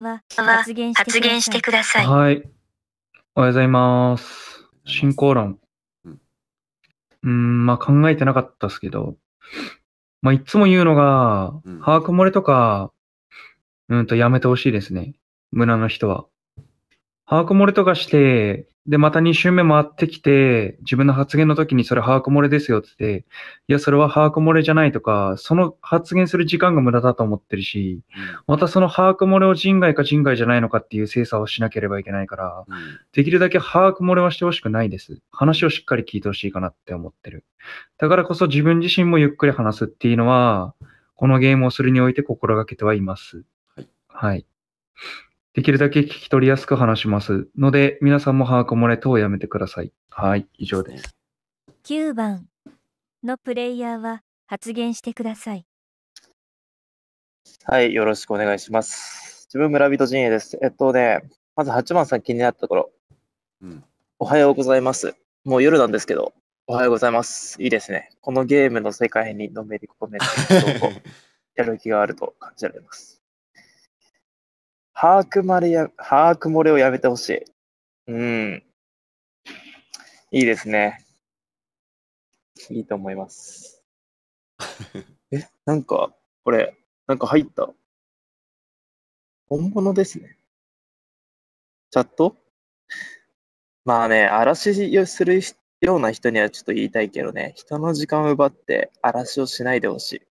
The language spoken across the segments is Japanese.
は発言してください。はい。おはようございます。進行論。まあ考えてなかったですけど、まあいつも言うのが、把握漏れとか、やめてほしいですね。無駄な人は。把握漏れとかして、で、また2周目回ってきて、自分の発言の時にそれ把握漏れですよって言って、いや、それは把握漏れじゃないとか、その発言する時間が無駄だと思ってるし、またその把握漏れを人外か人外じゃないのかっていう精査をしなければいけないから、できるだけ把握漏れはしてほしくないです。話をしっかり聞いてほしいかなって思ってる。だからこそ自分自身もゆっくり話すっていうのは、このゲームをするにおいて心がけてはいます。はい。できるだけ聞き取りやすく話しますので、皆さんも把握漏れ等をやめてください。はい、以上です。9番のプレイヤーは発言してください。はい、よろしくお願いします。自分、村人陣営です。まず8番さん気になったところ、おはようございます。もう夜なんですけど、おはようございます。いいですね。このゲームの世界にのめり込めて、やる気があると感じられます。把握漏れをやめてほしい。いいですね。いいと思います。なんか、これ、なんか入った。本物ですね。チャット？まあね、嵐をするような人にはちょっと言いたいけどね、人の時間を奪って嵐をしないでほしい。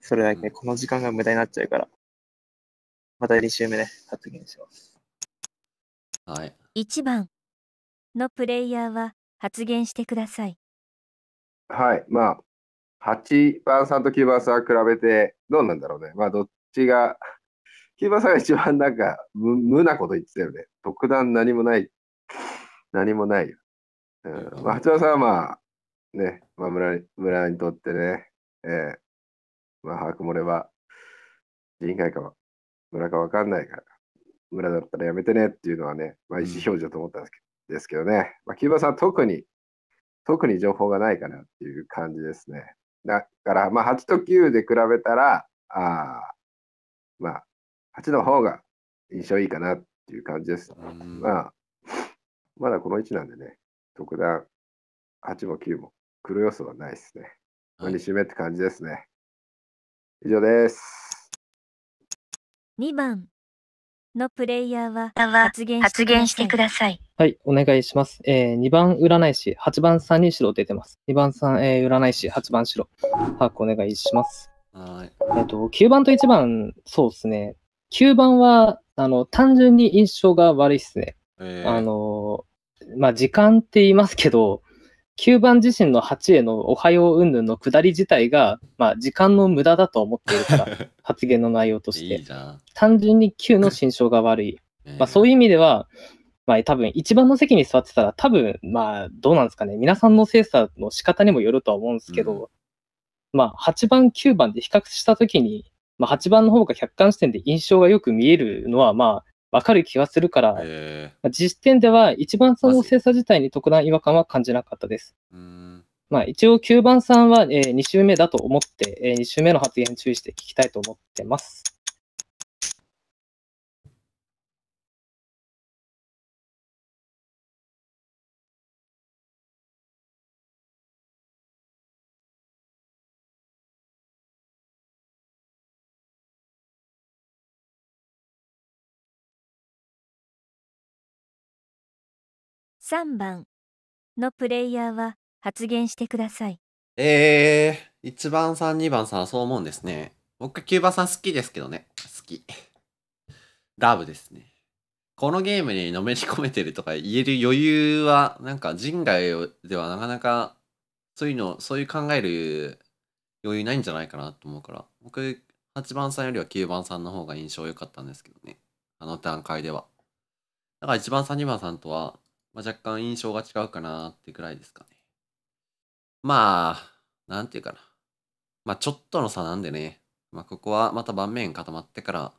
それだけ、この時間が無駄になっちゃうから。また2周目ね、発言します。はい。1番のプレイヤーは発言してください。はい。まあ、8番さんと9番さん比べて、どうなんだろうね。まあ、どっちが、9番さんが一番なんか、無なこと言ってたよね。特段何もない。何もないよ。まあ、8番さんはまあ、ね、まあ、村にとってね、まあ、把握漏れは、人外かは。村か分かんないから、村だったらやめてねっていうのはね、まあ、意思表示だと思ったんですけどね、キューバさんは特に情報がないかなっていう感じですね。だから、まあ、8と9で比べたら、まあ、8の方が印象いいかなっていう感じです。まあ、まだこの位置なんでね、特段8も9も黒予想はないですね。まあ、2周目って感じですね。はい、以上です。2番のプレイヤーは発言してください。はい、お願いします。2番占い師、8番さんに白出てます。2番さん、占い師、8番白。把握お願いします。はい。9番と1番、そうですね。9番は、単純に印象が悪いですね。まあ、時間って言いますけど、9番自身の8へのおはよう云々の下り自体が、まあ、時間の無駄だと思っているから、発言の内容として。いい単純に9の心象が悪い。まあ、そういう意味では、まあ、多分1番の席に座ってたら、多分、まあ、どうなんですかね。皆さんの精査の仕方にもよるとは思うんですけど、まあ、8番、9番で比較したときに、まあ、8番の方が客観視点で印象がよく見えるのは、まあ、わかる気がするから、実点では1番さんの精査自体に特段違和感は感じなかったです。まあ、一応9番さんは2周目だと思って、2周目の発言注意して聞きたいと思ってます。3番のプレイヤーは発言してください。1番さん、2番さん、そう思うんですね。僕、9番さん好きですけどね。好き。ラブですね。このゲームにのめり込めてるとか言える余裕は、なんか人外ではなかなか、そういう考える余裕ないんじゃないかなと思うから、僕、8番さんよりは9番さんの方が印象良かったんですけどね。あの段階では。だから1番さん、2番さんとは、まあ若干印象が違うかなってくらいですかね。まあ、なんていうかな。まあちょっとの差なんでね。まあここはまた盤面固まってから、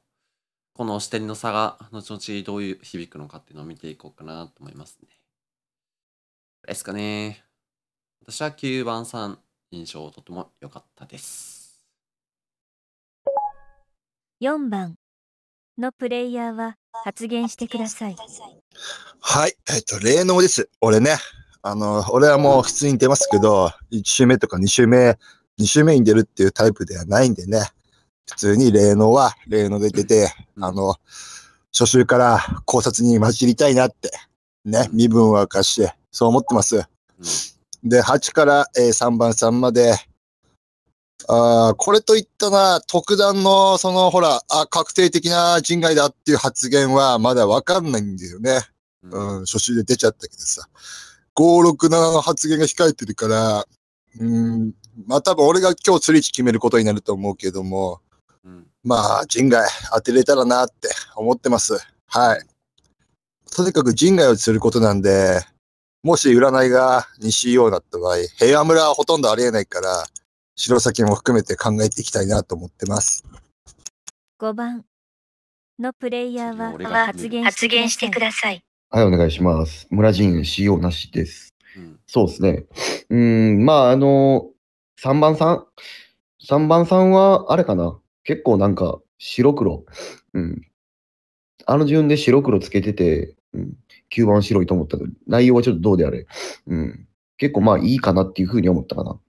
この視点の差が後々どういう響くのかっていうのを見ていこうかなと思いますね。ですかね。私は9番さん、印象とても良かったです。4番のプレイヤーは発言してください。はい、霊能です。俺ね、俺はもう普通に出ますけど、1周目とか2周目に出るっていうタイプではないんでね、普通に霊能は霊能で出て、初週から考察に混じりたいなって、ね、身分を明かして、そう思ってます。で、8から3番さんまで、これといったな、特段の、確定的な人外だっていう発言はまだわかんないんだよね。初週で出ちゃったけどさ。5、6、7の発言が控えてるから、まあ多分俺が今日釣り値決めることになると思うけども、まあ人外当てれたらなって思ってます。はい。とにかく人外を釣ることなんで、もし占いが西洋だった場合、平和村はほとんどありえないから、白崎も含めて考えていきたいなと思ってます。5番のプレイヤーは発言してください。はい、お願いします。村人使用なしです。そうですね。まあ3番さん。3番さんは、あれかな。結構なんか、白黒。あの順で白黒つけてて、9番白いと思ったけど、内容はちょっとどうであれ。結構まあいいかなっていうふうに思ったかな。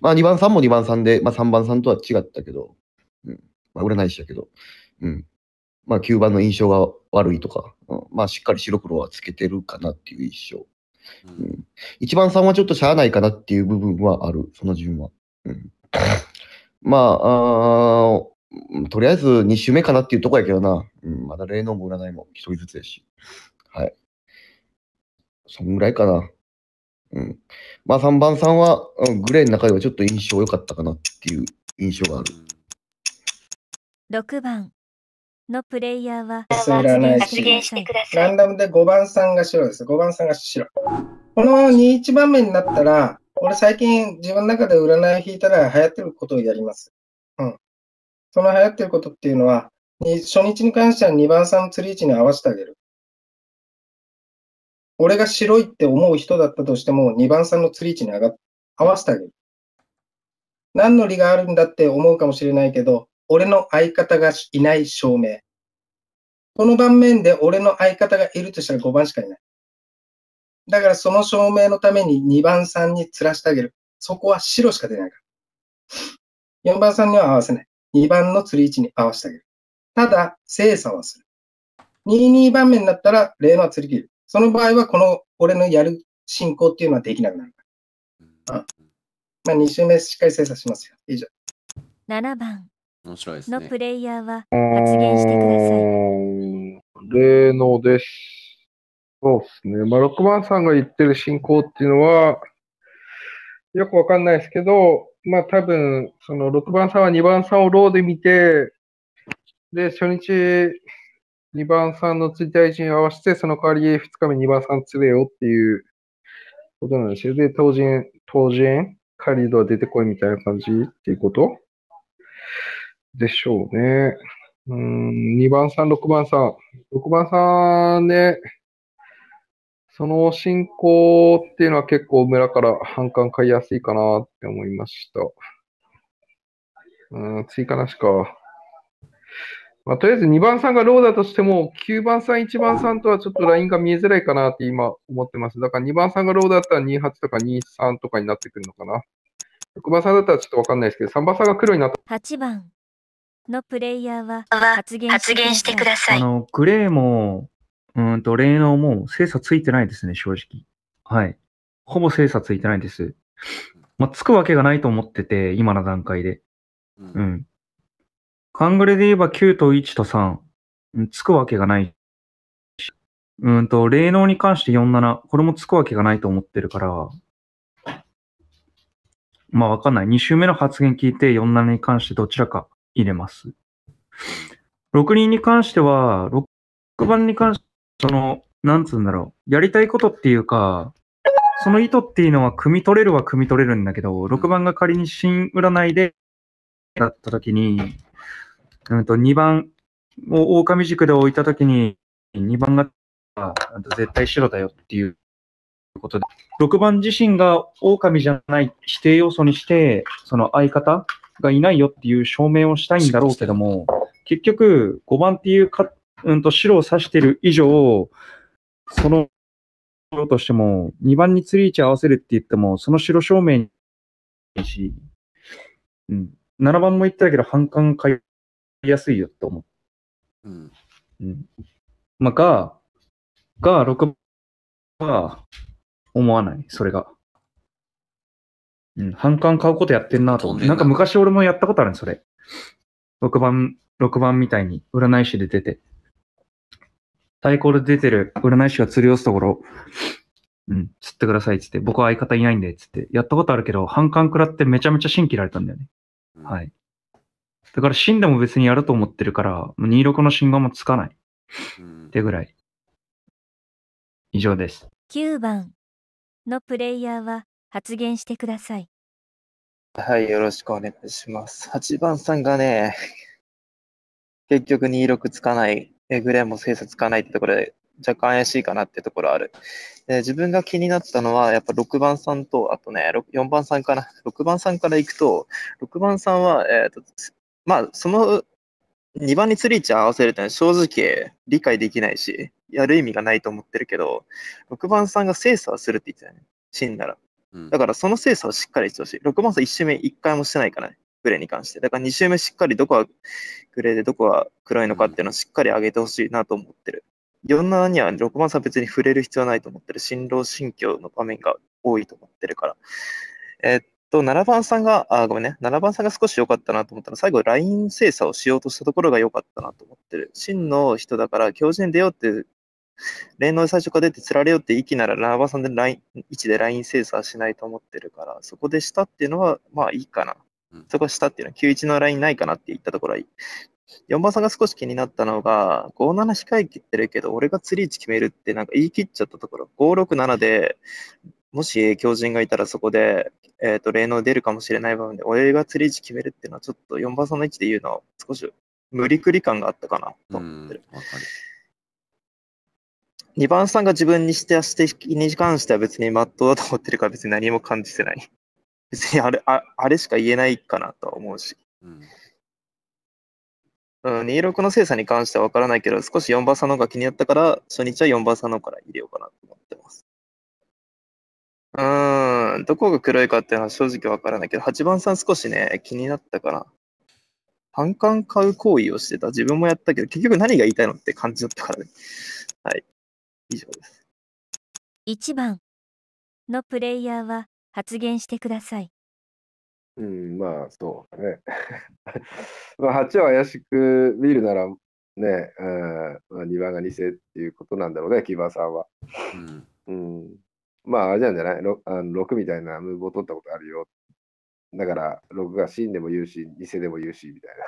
まあ2番さんも2番さんで、まあ3番さんとは違ったけど、まあ占い師だけど、まあ9番の印象が悪いとか、まあしっかり白黒はつけてるかなっていう印象。1番さんはちょっとしゃあないかなっていう部分はある、その順は。まあ、とりあえず2周目かなっていうとこやけどな、まだ霊能も占いも一人ずつやし、はい。そんぐらいかな。まあ3番さんはグレーの中ではちょっと印象良かったかなっていう印象がある。6番のプレイヤーは発言してください。ランダムで5番さんが白です。5番さんが白。この21番目になったら、俺最近自分の中で占いを引いたら流行ってることをやります。その流行ってることっていうのは、初日に関しては2番さんの釣り位置に合わせてあげる。俺が白いって思う人だったとしても、2番さんの釣り位置に合わせてあげる。何の理があるんだって思うかもしれないけど、俺の相方がいない証明。この盤面で俺の相方がいるとしたら5番しかいない。だからその証明のために2番さんに釣らしてあげる。そこは白しか出ないから。4番さんには合わせない。2番の釣り位置に合わせてあげる。ただ、精査はする。22番目になったら、例のは釣り切る。その場合は、この、俺のやる進行っていうのはできなくなるから。まあ、2周目、しっかり精査しますよ。以上。7番のプレイヤーは発言してください。霊能です。そうですね。まあ、6番さんが言ってる進行っていうのは、よくわかんないですけど、まあ、多分、その6番さんは2番さんをローで見て、で、初日、2番さんの釣り大臣に合わせて、その代わり2日目2番さん釣れよっていうことなんですよ。で、当人、狩人は出てこいみたいな感じっていうことでしょうね。2番さん、6番さん。6番さんね、その進行っていうのは結構村から反感買いやすいかなって思いました。追加なしか。まあ、とりあえず2番さんがローだとしても、9番さん、1番さんとはちょっとラインが見えづらいかなって今思ってます。だから2番さんがローだったら28とか23とかになってくるのかな。6番さんだったらちょっとわかんないですけど、3番さんが黒になった。8番のプレイヤーは発言してください。グレーも、霊能も精査ついてないですね、正直。はい。ほぼ精査ついてないです。まあ、つくわけがないと思ってて、今の段階で。勘ぐりで言えば9と1と3、つくわけがないし、霊能に関して4、7、これもつくわけがないと思ってるから、まあわかんない。2周目の発言聞いて4、7に関してどちらか入れます。6人に関しては、6番に関して、なんつうんだろう、やりたいことっていうか、その意図っていうのは汲み取れるんだけど、6番が仮に新占いで、だったときに、2番を狼軸で置いたときに、2番が絶対白だよっていうことで、6番自身が狼じゃない否定要素にして、その相方がいないよっていう証明をしたいんだろうけども、結局5番っていうか、白を指してる以上、その白としても2番に釣り位置合わせるって言っても、その白正面にし、7番も言ってたけど反感買いやすいよって思う。まあが6番は思わない、それが。反感買うことやってんなと思って。なんか昔俺もやったことあるん、それ。6番みたいに占い師で出て。対抗で出てる占い師が釣り寄すところ、釣ってくださいっつって、僕は相方いないんでっつって、やったことあるけど、反感食らってめちゃめちゃ芯切られたんだよね。はい。だから芯でも別にやると思ってるから、26の信号もつかない。ってぐらい。以上です。9番のプレイヤーは発言してください。はい、よろしくお願いします。8番さんがね、結局26つかない、グレーも精査つかないってところで、若干怪しいかなってところある。で、自分が気になったのは、やっぱ6番さんと、あとね、4番さんかな。6番さんから行くと、6番さんは、まあ、その2番に釣り位置合わせるってのは正直理解できないし、やる意味がないと思ってるけど、6番さんが精査するって言ってたよね。死んだら。だからその精査をしっかりしてほしい。6番さん1周目1回もしてないからね、グレーに関して。だから2周目しっかりどこはグレーでどこは黒いのかっていうのをしっかり上げてほしいなと思ってる。47には6番さん別に触れる必要はないと思ってる。新郎新居の場面が多いと思ってるから。7番さんが、ごめんね、7番さんが少し良かったなと思ったら、最後、ライン精査をしようとしたところが良かったなと思ってる。真の人だから、強靭に出ようって、霊能で最初から出て釣られようって息なら、7番さんでライン、位置でライン精査はしないと思ってるから、そこでしたっていうのは、まあいいかな。そこしたっていうのは、91のラインないかなって言ったところはいい。4番さんが少し気になったのが、57控え切ってるけど、俺が釣り位置決めるってなんか言い切っちゃったところ、567で、もし強靭がいたらそこで、霊能出るかもしれない場面で、俺が釣り位置決めるっていうのは、ちょっと4番さんの位置で言うのは、少し無理くり感があったかなと思ってる。2番さんが自分にして、指摘に関しては別に真っ当だと思ってるから、別に何も感じてない。別にあれしか言えないかなとは思うし。26の精査に関しては分からないけど、少し4番さんの方が気になったから、初日は4番さんの方から入れようかなと思ってます。どこが黒いかっていうのは正直わからないけど、8番さん少しね、気になったから、反感買う行為をしてた。自分もやったけど、結局何が言いたいのって感じだったからね。はい。以上です。1番のプレイヤーは発言してください。まあ、そうだね。まあ、8は怪しく見るならね、まあ、2番が偽っていうことなんだろうね、木場さんは。まあ、あれなんじゃない ?6 みたいなムーブを取ったことあるよ。だから、6が真でも言うし、偽でも言うし、みたいな、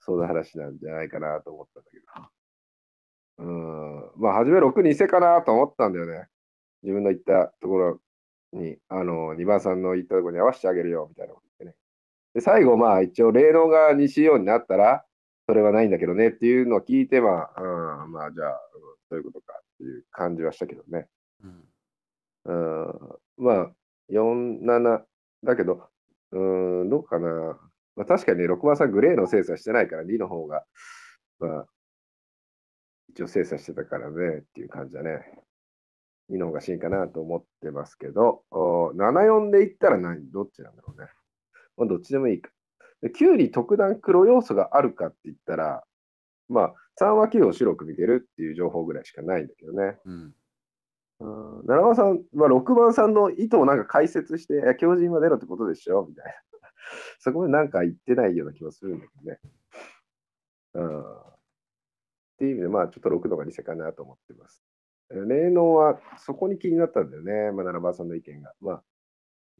そんな話なんじゃないかなと思ったんだけど。まあ、初め6偽かなと思ったんだよね。自分の言ったところに、2番さんの言ったところに合わせてあげるよ、みたいなこと言ってね。で、最後、まあ、一応、霊能が西ようになったら、それはないんだけどねっていうのを聞いて、まあ、まあ、じゃあ、そういうことかっていう感じはしたけどね。まあ、47だけど、どうかな。まあ、確かにね、6番さんグレーの精査してないから、2の方が、まあ、一応精査してたからね、っていう感じだね。2の方が真かなと思ってますけど、74でいったらどっちなんだろうね。まあ、どっちでもいいか。9に特段黒要素があるかって言ったら、まあ、3は9を白く見てるっていう情報ぐらいしかないんだけどね。7番さんは6番さんの意図をなんか解説して、強靭は出ろってことでしょみたいな。そこでなんか言ってないような気もするんだけどね。っていう意味で、まあちょっと6のが偽かなと思ってます。霊能はそこに気になったんだよね、まあ、7番さんの意見が。まあ、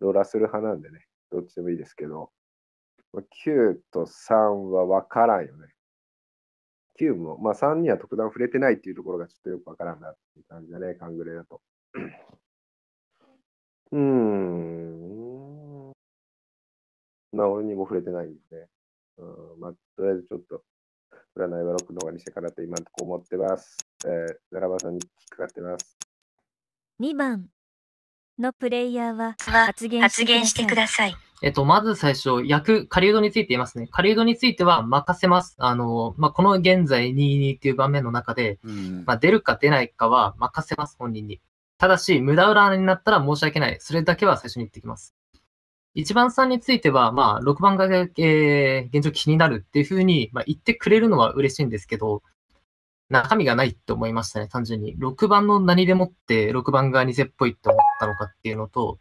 ローラする派なんでね、どっちでもいいですけど、9と3は分からんよね。9も、まあ、3には特段触れてないっていうところがちょっとよくわからんなっていう感じだね、カングレーだと。まあ、俺にも触れてないんでね。まあ、とりあえずちょっと、占いは6の方が偽かなって今のところ思ってます。7番さんに引っかかってます。2番のプレイヤーは発言してください。まず最初、狩人について言いますね。狩人については任せます。この現在 2-2 っていう場面の中で、出るか出ないかは任せます、本人に。ただし、無駄裏になったら申し訳ない。それだけは最初に言ってきます。1番さんについては、6番が、現状気になるっていうふうに、言ってくれるのは嬉しいんですけど、中身がないって思いましたね、単純に。6番の何でもって、6番が偽っぽいって思ったのかっていうのと、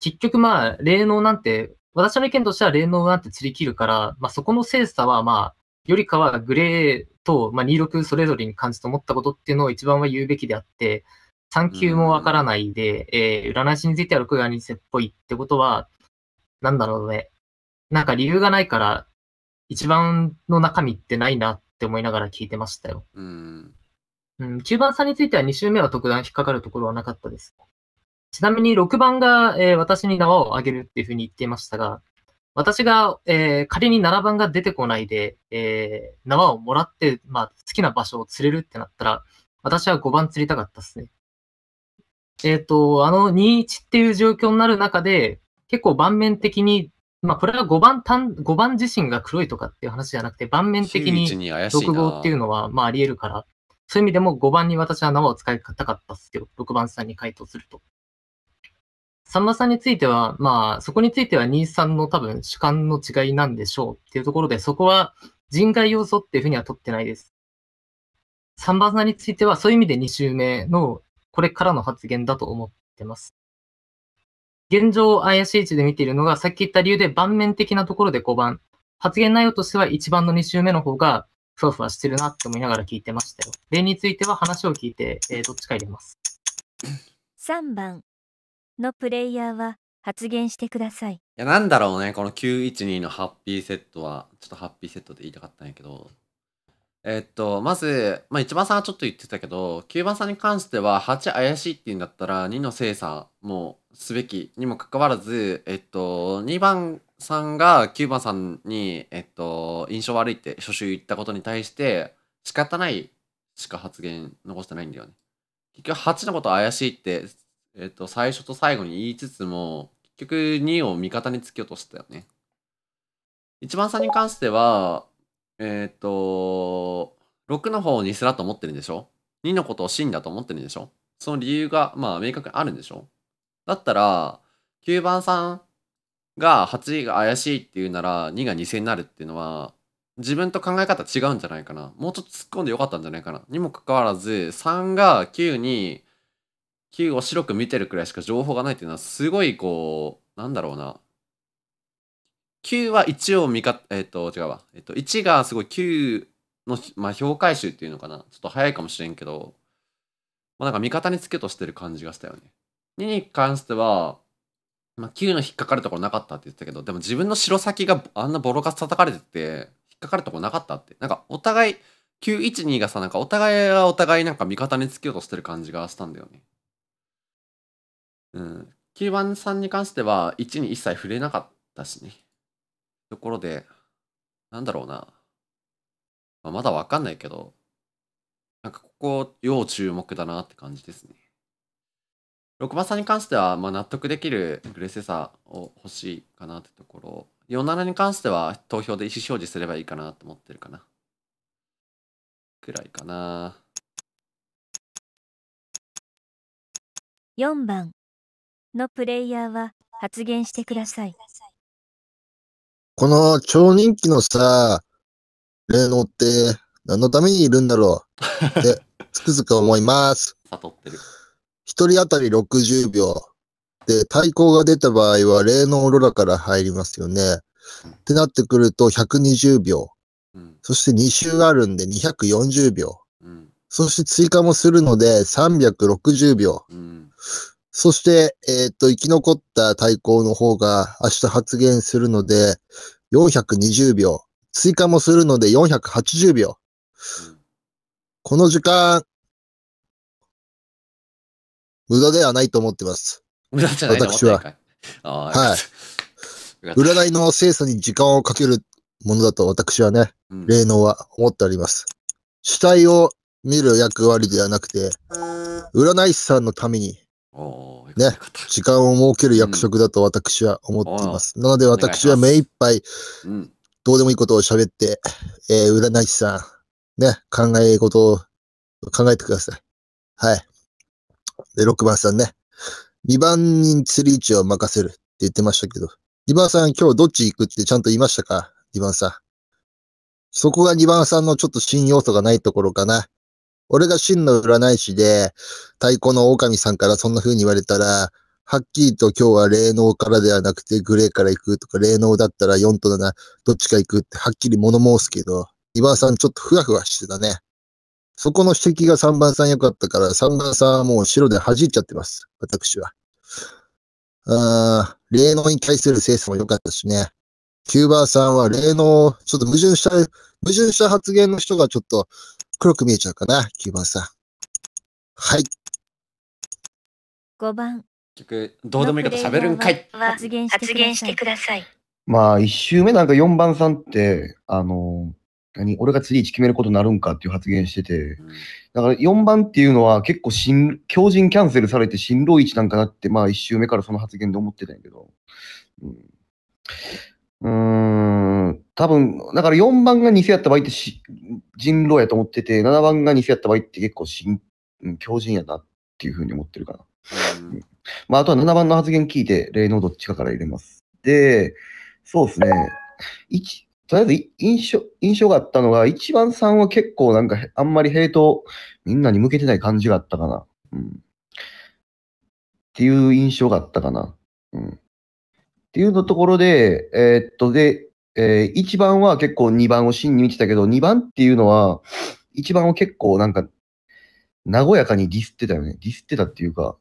結局霊能なんて、私の意見としては霊能なんて釣り切るから、そこの精査はよりかはグレーと、26それぞれに感じと思ったことっていうのを1番は言うべきであって、3級もわからないで、占い師については6が偽っぽいってことは、なんだろうね。なんか理由がないから、1番の中身ってないなって思いながら聞いてましたよ。9番さんについては2周目は特段引っかかるところはなかったです。ちなみに6番が、私に縄をあげるっていうふうに言っていましたが、私が、仮に7番が出てこないで、縄をもらって、好きな場所を釣れるってなったら、私は5番釣りたかったですね。2-1っていう状況になる中で、結構盤面的に、これは5番自身が黒いとかっていう話じゃなくて、盤面的に6号っていうのは、あり得るから、そういう意味でも5番に私は縄を使いたかったっすよ。6番さんに回答すると。さんまさんについては、そこについては2-3の多分主観の違いなんでしょうっていうところで、そこは人外要素っていうふうには取ってないです。3番さんについては、そういう意味で2周目のこれからの発言だと思ってます。現状怪しい位置で見ているのが、さっき言った理由で盤面的なところで5番。発言内容としては1番の2周目の方がふわふわしてるなって思いながら聞いてましたよ。例については話を聞いて、どっちか入れます。3番。のプレイヤーは発言してください。いや、なんだろうね、この912のハッピーセットは、ちょっとハッピーセットで言いたかったんやけど、まず、1番さんはちょっと言ってたけど、9番さんに関しては、8怪しいって言うんだったら、2の精査もすべきにもかかわらず、2番さんが9番さんに、印象悪いって初週言ったことに対して、仕方ないしか発言残してないんだよね。結局、8のこと怪しいって、最初と最後に言いつつも、結局2を味方につけようとしたよね。1番さんに関しては、6の方をニスだと思ってるんでしょ ?2 のことを真だと思ってるんでしょ？その理由が、明確にあるんでしょ？だったら、9番さんが8が怪しいっていうなら、2が偽になるっていうのは、自分と考え方違うんじゃないかな。もうちょっと突っ込んでよかったんじゃないかな。にもかかわらず、3が9に、9を白く見てるくらいしか情報がないっていうのは、すごいこう、なんだろうな。9は1を味方、違うわ。1がすごい9の、評価集っていうのかな。ちょっと早いかもしれんけど、なんか味方につけとしてる感じがしたよね。2に関しては、9の引っかかるところなかったって言ってたけど、でも自分の白先があんなボロカス叩かれてて、引っかかるところなかったって。なんかお互い、912がさ、なんかお互いがお互いなんか味方につけようとしてる感じがしたんだよね。9番さんに関しては1に一切触れなかったしね。ところで、なんだろうな。まだわかんないけど、なんかここ、要注目だなって感じですね。6番さんに関しては、納得できるグレーセさを欲しいかなってところ。47に関しては、投票で意思表示すればいいかなと思ってるかな。くらいかな。4番。のプレイヤーは発言してください。この超人気の霊能って何のためにいるんだろうってつくづく思います。悟ってる。一人当たり60秒。で、対抗が出た場合は霊能ロラから入りますよね。ってなってくると120秒。そして2周あるんで240秒。そして追加もするので360秒。そして、生き残った対抗の方が明日発言するので、420秒。追加もするので480秒。この時間、無駄ではないと思ってます。無駄じゃないと思ってないかい。私は。はい。占いの精査に時間をかけるものだと私はね、霊能は思っております。主体を見る役割ではなくて、占い師さんのために、ね、時間を設ける役職だと私は思っています。なので私は目いっぱい、どうでもいいことを喋って、占い師さん、ね、考えてください。はい。で、6番さんね、2番に釣り位置を任せるって言ってましたけど、2番さん今日どっち行くってちゃんと言いましたか？ 2 番さん。そこが2番さんのちょっと真要素がないところかな。俺が真の占い師で、太鼓の狼さんからそんな風に言われたら、はっきりと今日は霊能からではなくてグレーから行くとか、霊能だったら4と7、どっちか行くってはっきり物申すけど、2番さんちょっとふわふわしてたね。そこの指摘が3番さん良かったから、3番さんはもう白で弾いちゃってます。私は。霊能に対する精査も良かったしね。9番さんは霊能、ちょっと矛盾した発言の人がちょっと、黒く見えちゃうかな、9番さん。はい。5番。結局、どうでもいいこと喋るんかい。発言してください。まあ、1周目なんか4番さんって、俺が次1決めることになるんかっていう発言してて、だから4番っていうのは結構強靭キャンセルされて進路1なんかなって、まあ1周目からその発言で思ってたんやけど。多分、だから4番が偽やった場合って人狼やと思ってて、7番が偽やった場合って結構強靭やなっていうふうに思ってるかな。まあ、あとは7番の発言聞いて、霊能どっちかから入れます。で、そうですね。とりあえず印象があったのが、1番さんは結構なんかあんまりヘイトみんなに向けてない感じがあったかな。っていう印象があったかな。っていうのところで、1番は結構2番を真に見てたけど、2番っていうのは、1番を結構なんか、和やかにディスってたよね。ディスってたっていうか、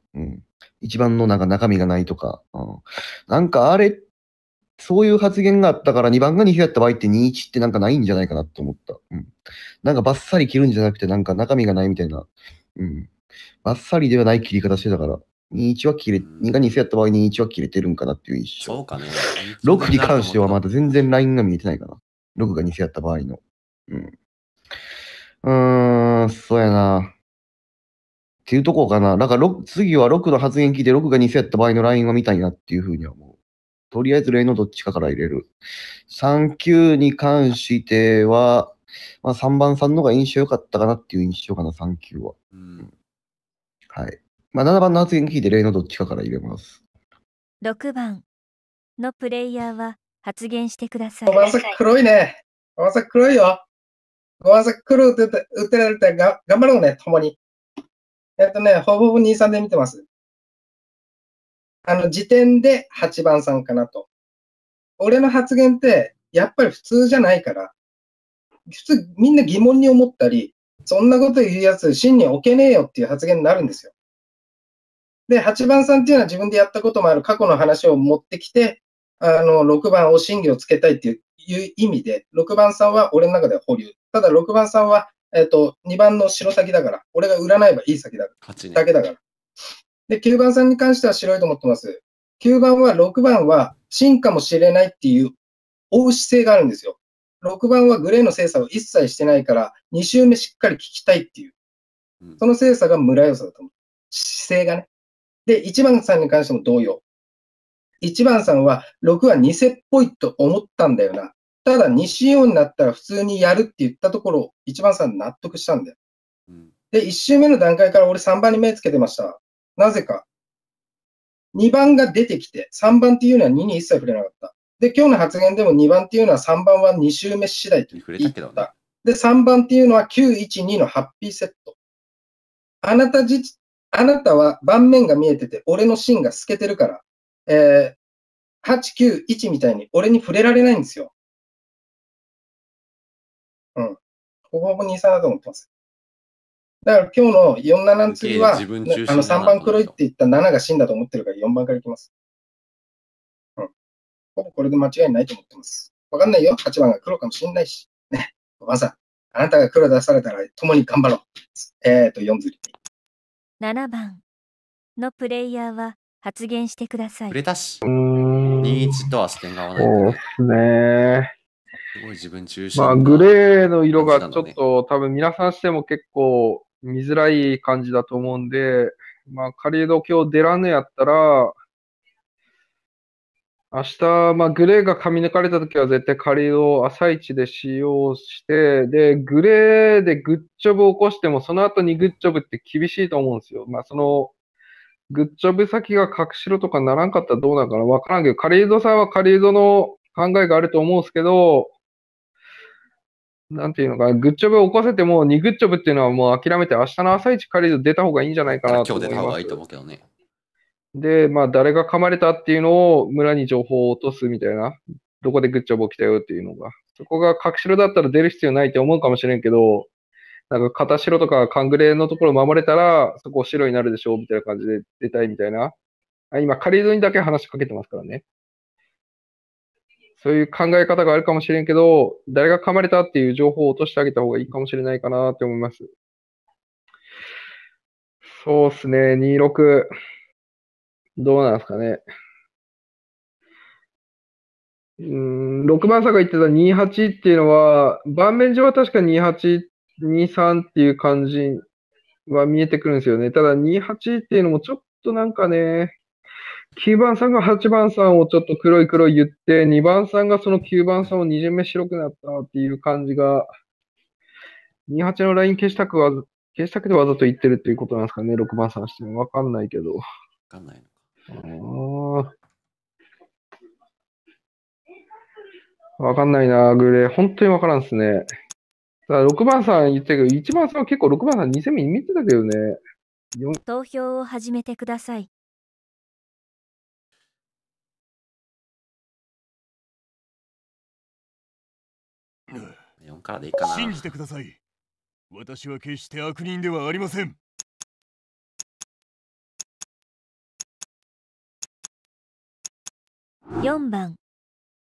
1番のなんか中身がないとか、なんかあれ、そういう発言があったから2番が2票やった場合って21ってなんかないんじゃないかなと思った。なんかバッサリ切るんじゃなくて、なんか中身がないみたいな。バッサリではない切り方してたから。2が2やった場合に1は切れてるんかなっていう印象。そうかね。6に関してはまだ全然ラインが見えてないかな。6が2やった場合の。そうやな。っていうとこかな。だから次は6の発言聞いて6が2やった場合のラインは見たいなっていうふうには思う。とりあえず例のどっちかから入れる。3、9に関しては、まあ3番さんの方が印象良かったかなっていう印象かな、3、9は。はい。まあ、7番の発言聞いて例のどっちかから入れます。6番のプレイヤーは発言してください。5番さん黒いね。5番さん黒いよ。5番さん黒打ってられて頑張ろうね、共に。ほぼ23で見てます。時点で8番さんかなと。俺の発言って、やっぱり普通じゃないから、普通みんな疑問に思ったり、そんなこと言うやつ、真に置けねえよっていう発言になるんですよ。で、8番さんっていうのは自分でやったこともある過去の話を持ってきて、6番を真偽をつけたいっていう意味で、6番さんは俺の中では保留。ただ6番さんは、2番の白先だから、俺が占えばいい先だから、だけだから。で、9番さんに関しては白いと思ってます。9番は、6番は真かもしれないっていう追う姿勢があるんですよ。6番はグレーの精査を一切してないから、2周目しっかり聞きたいっていう。その精査が村良さだと思う。姿勢がね。で、1番さんに関しても同様。1番さんは、6は偽っぽいと思ったんだよな。ただ、2仕様になったら普通にやるって言ったところを、1番さん納得したんだよ。で、1周目の段階から俺3番に目つけてました。なぜか。2番が出てきて、3番っていうのは2に一切触れなかった。で、今日の発言でも2番っていうのは3番は2周目次第と言った。触れたけどね。で、3番っていうのは9、1、2のハッピーセット。あなたは盤面が見えてて、俺の芯が透けてるから、8、9、1みたいに俺に触れられないんですよ。ほぼ2、3だと思ってます。だから今日の4、7の次は、3番黒いって言った7が芯だと思ってるから4番からいきます。ほぼこれで間違いないと思ってます。わかんないよ。8番が黒かもしんないし。ね。5番さん、あなたが黒出されたら共に頑張ろう。4釣り。7番のプレイヤーは発言してください。触れたし。21とは視点が合わない。そうですね。すごい自分中心。まあ、グレーの色がちょっと、多分皆さんしても結構見づらい感じだと思うんで、まあ、仮どきを出らんねやったら、明日、まあ、グレーが髪抜かれたときは絶対仮を朝一で使用して、で、グレーでグッジョブを起こしても、その後にグッジョブって厳しいと思うんですよ。まあ、その、グッジョブ先が隠しろとかならんかったらどうなるかなわからんけど、カリードさんはカリードの考えがあると思うんですけど、なんていうのかな、グッジョブを起こせても、2グッジョブっていうのはもう諦めて、明日の朝一カリード出た方がいいんじゃないかなと思います。今日出た方がいいと思うけどね。で、まあ、誰が噛まれたっていうのを村に情報を落とすみたいな。どこでグッジョブ起きたよっていうのが。そこが隠しろだったら出る必要ないって思うかもしれんけど、なんか片白とかカングレーのところ守れたら、そこ白になるでしょうみたいな感じで出たいみたいな。今、カリードにだけ話しかけてますからね。そういう考え方があるかもしれんけど、誰が噛まれたっていう情報を落としてあげた方がいいかもしれないかなって思います。そうですね、26。どうなんですかね。6番さんが言ってた28っていうのは、盤面上は確か28、23っていう感じは見えてくるんですよね。ただ28っていうのもちょっとなんかね、9番さんが8番さんをちょっと黒い黒い言って、2番さんがその9番さんを2巡目白くなったっていう感じが、28のライン消したくてわざと言ってるっていうことなんですかね、6番さんしても。わかんないけど。わかんないのか。わかんないな、グレー。本当にわからんですね。だ6番さん言ってるけど、1番さんは結構6番さん2戦目に見てたけどね。投票を始めてください。4からでいいかな。信じてください。私は決して悪人ではありません。4番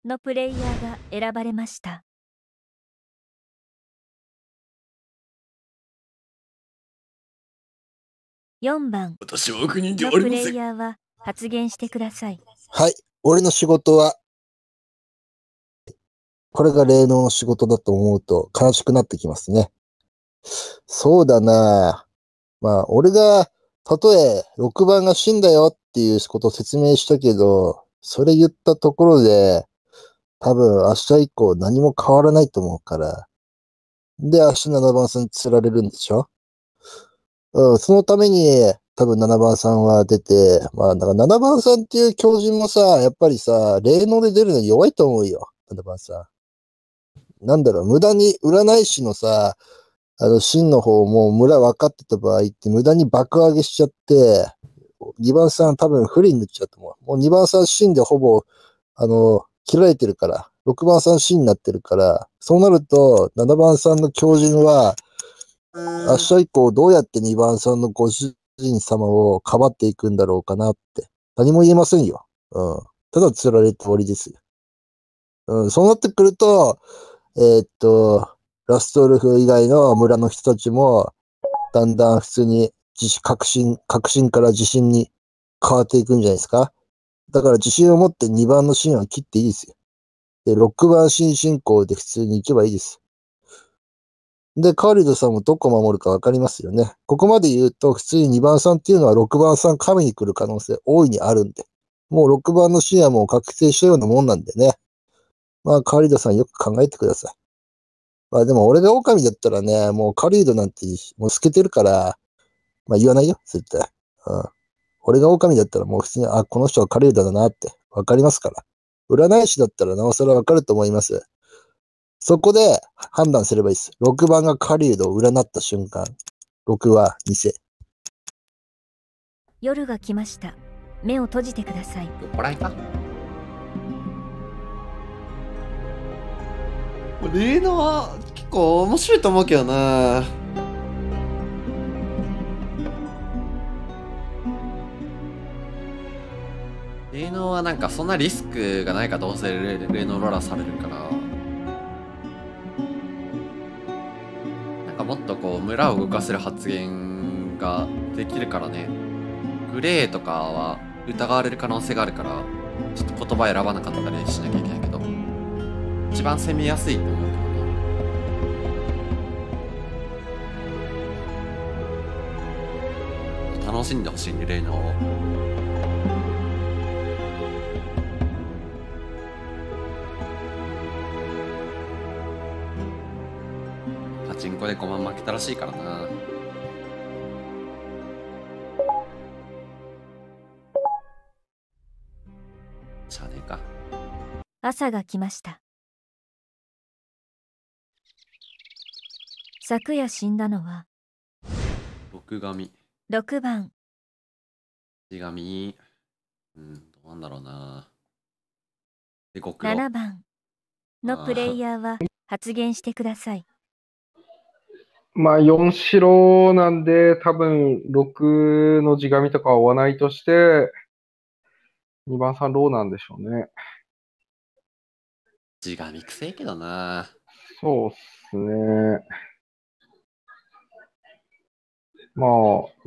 のプレイヤーが選ばれました。4番のプレイヤーは発言してください。はい、俺の仕事はこれが霊能の仕事だと思うと悲しくなってきますね。そうだなぁ。まあ、俺がたとえ6番が死んだよっていうことを説明したけど、それ言ったところで、多分明日以降何も変わらないと思うから。で、明日7番さんに釣られるんでしょ？うん、そのために多分7番さんは出て、まあ、だから7番さんっていう狂人もさ、やっぱりさ、霊能で出るの弱いと思うよ、7番さん。なんだろう、無駄に占い師のさ、真の方も村分かってた場合って無駄に爆上げしちゃって、2番さん多分不利になっちゃうと思う。もう2番さん死んでほぼ、切られてるから、6番さん死になってるから、そうなると、7番さんの狂人は、明日以降どうやって2番さんのご主人様をかばっていくんだろうかなって。何も言えませんよ。うん。ただ釣られて終わりですよ。うん、そうなってくると、ラストウルフ以外の村の人たちも、だんだん普通に、確信から自信に変わっていくんじゃないですか。だから自信を持って2番のシーンは切っていいですよ。で、6番新進行で普通に行けばいいです。で、カーリドさんもどこ守るかわかりますよね。ここまで言うと、普通に2番さんっていうのは6番さん噛みに来る可能性大いにあるんで。もう6番のシーンはもう確定したようなもんなんでね。まあ、カーリドさんよく考えてください。まあでも俺が狼だったらね、もうカーリドなんてもう透けてるから、まあ言わないよ、絶対。うん。俺が狼だったらもう普通に、あ、この人はカリードだなってわかりますから。占い師だったらなおさらわかると思います。そこで判断すればいいです。6番がカリードを占った瞬間、6は偽。夜が来ました。目を閉じてください。酔っ払いか？霊能は結構面白いと思うけどな。霊能はなんかそんなリスクがないかどうせ霊能ローラーされるから、なんかもっとこう村を動かせる発言ができるからね。グレーとかは疑われる可能性があるから、ちょっと言葉選ばなかったりしなきゃいけないけど、一番攻めやすいと思うけど。楽しんでほしいんで、レイナを。パチンコで5万負けたらしいからな。しゃあねえか。朝が来ました。昨夜死んだのは六神。6番。七神。どうなんだろうな。で、ご苦労。7番のプレイヤーは発言してください。まあ、4白なんで、多分6の地神とかは追わないとして、2番さんローなんでしょうね。地神くせえけどな。そうっすね。まあ、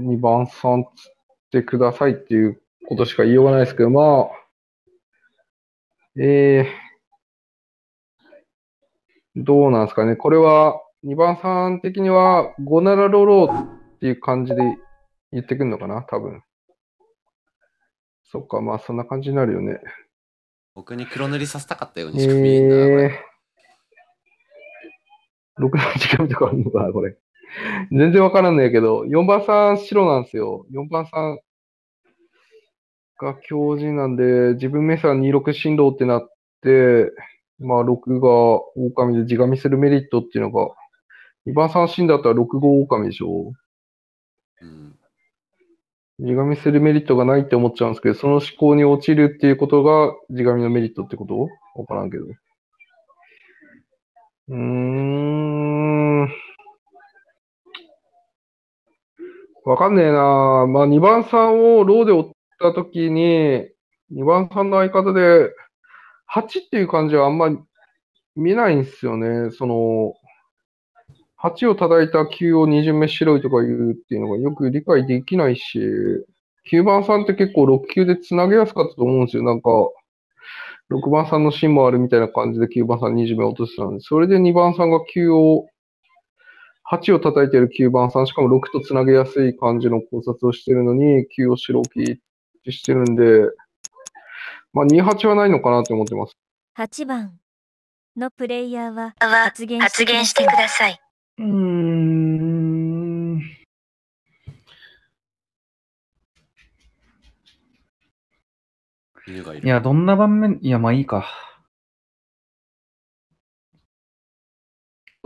2番さんつってくださいっていうことしか言いようがないですけど、まあ、どうなんですかね。これは、2番さん的には、5七ロローっていう感じで言ってくるのかな、多分。そっか、まあ、そんな感じになるよね。僕に黒塗りさせたかったようにしか見えんな。6の時間とかあるのかな、これ。全然わからんねえけど、4番さん白なんですよ。4番さんが強靭なんで、自分目線26振動ってなって、まあ6が狼で地神するメリットっていうのが、2番さん死んだったら6号狼でしょ。地神するメリットがないって思っちゃうんですけど、その思考に落ちるっていうことが地神のメリットってこと?わからんけど。わかんねえなぁ。まあ、2番さんをローで追ったときに、2番さんの相方で、8っていう感じはあんまり見ないんですよね。その、8を叩いた9を2巡目白いとか言うっていうのがよく理解できないし、9番さんって結構6球でつなげやすかったと思うんですよ。なんか、6番さんの芯もあるみたいな感じで9番さん2巡目落としてたんで、それで2番さんが9を、8を叩いてる9番さん、しかも6とつなげやすい感じの考察をしてるのに、9を白置きしてるんで、まあ、28はないのかなと思ってます。8番のプレイヤーは発言してください。いや、どんな盤面、いや、まあいいか。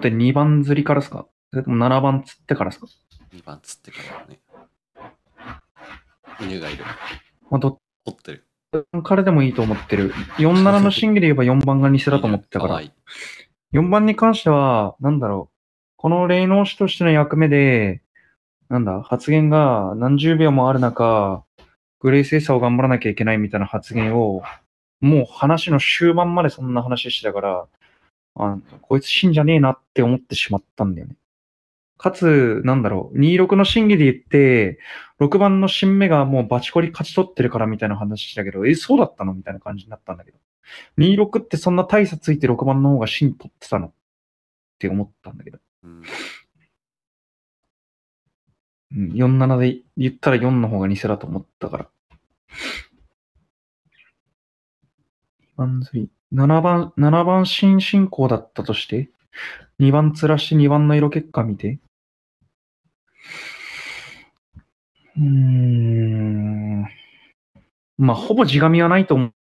で、2番釣りからですか?それとも7番釣ってからですか?2 番釣ってからだね。犬がいる。まあ、追ってる。彼でもいいと思ってる。47の審議で言えば4番が偽だと思ってたから。4番に関しては、なんだろう。この霊能師としての役目で、なんだ、発言が何十秒もある中、グレー精査を頑張らなきゃいけないみたいな発言を、もう話の終盤までそんな話してたから、あ、こいつ死んじゃねえなって思ってしまったんだよね。かつ、なんだろう、26の審議で言って、6番の新芽がもうバチコリ勝ち取ってるからみたいな話したけど、そうだったのみたいな感じになったんだけど、26ってそんな大差ついて6番の方が芯取ってたのって思ったんだけど。47で言ったら4の方が偽だと思ったから。2番釣り。7番新進行だったとして、2番つらして2番の色結果見て。まあ、ほぼ地神はないと思う。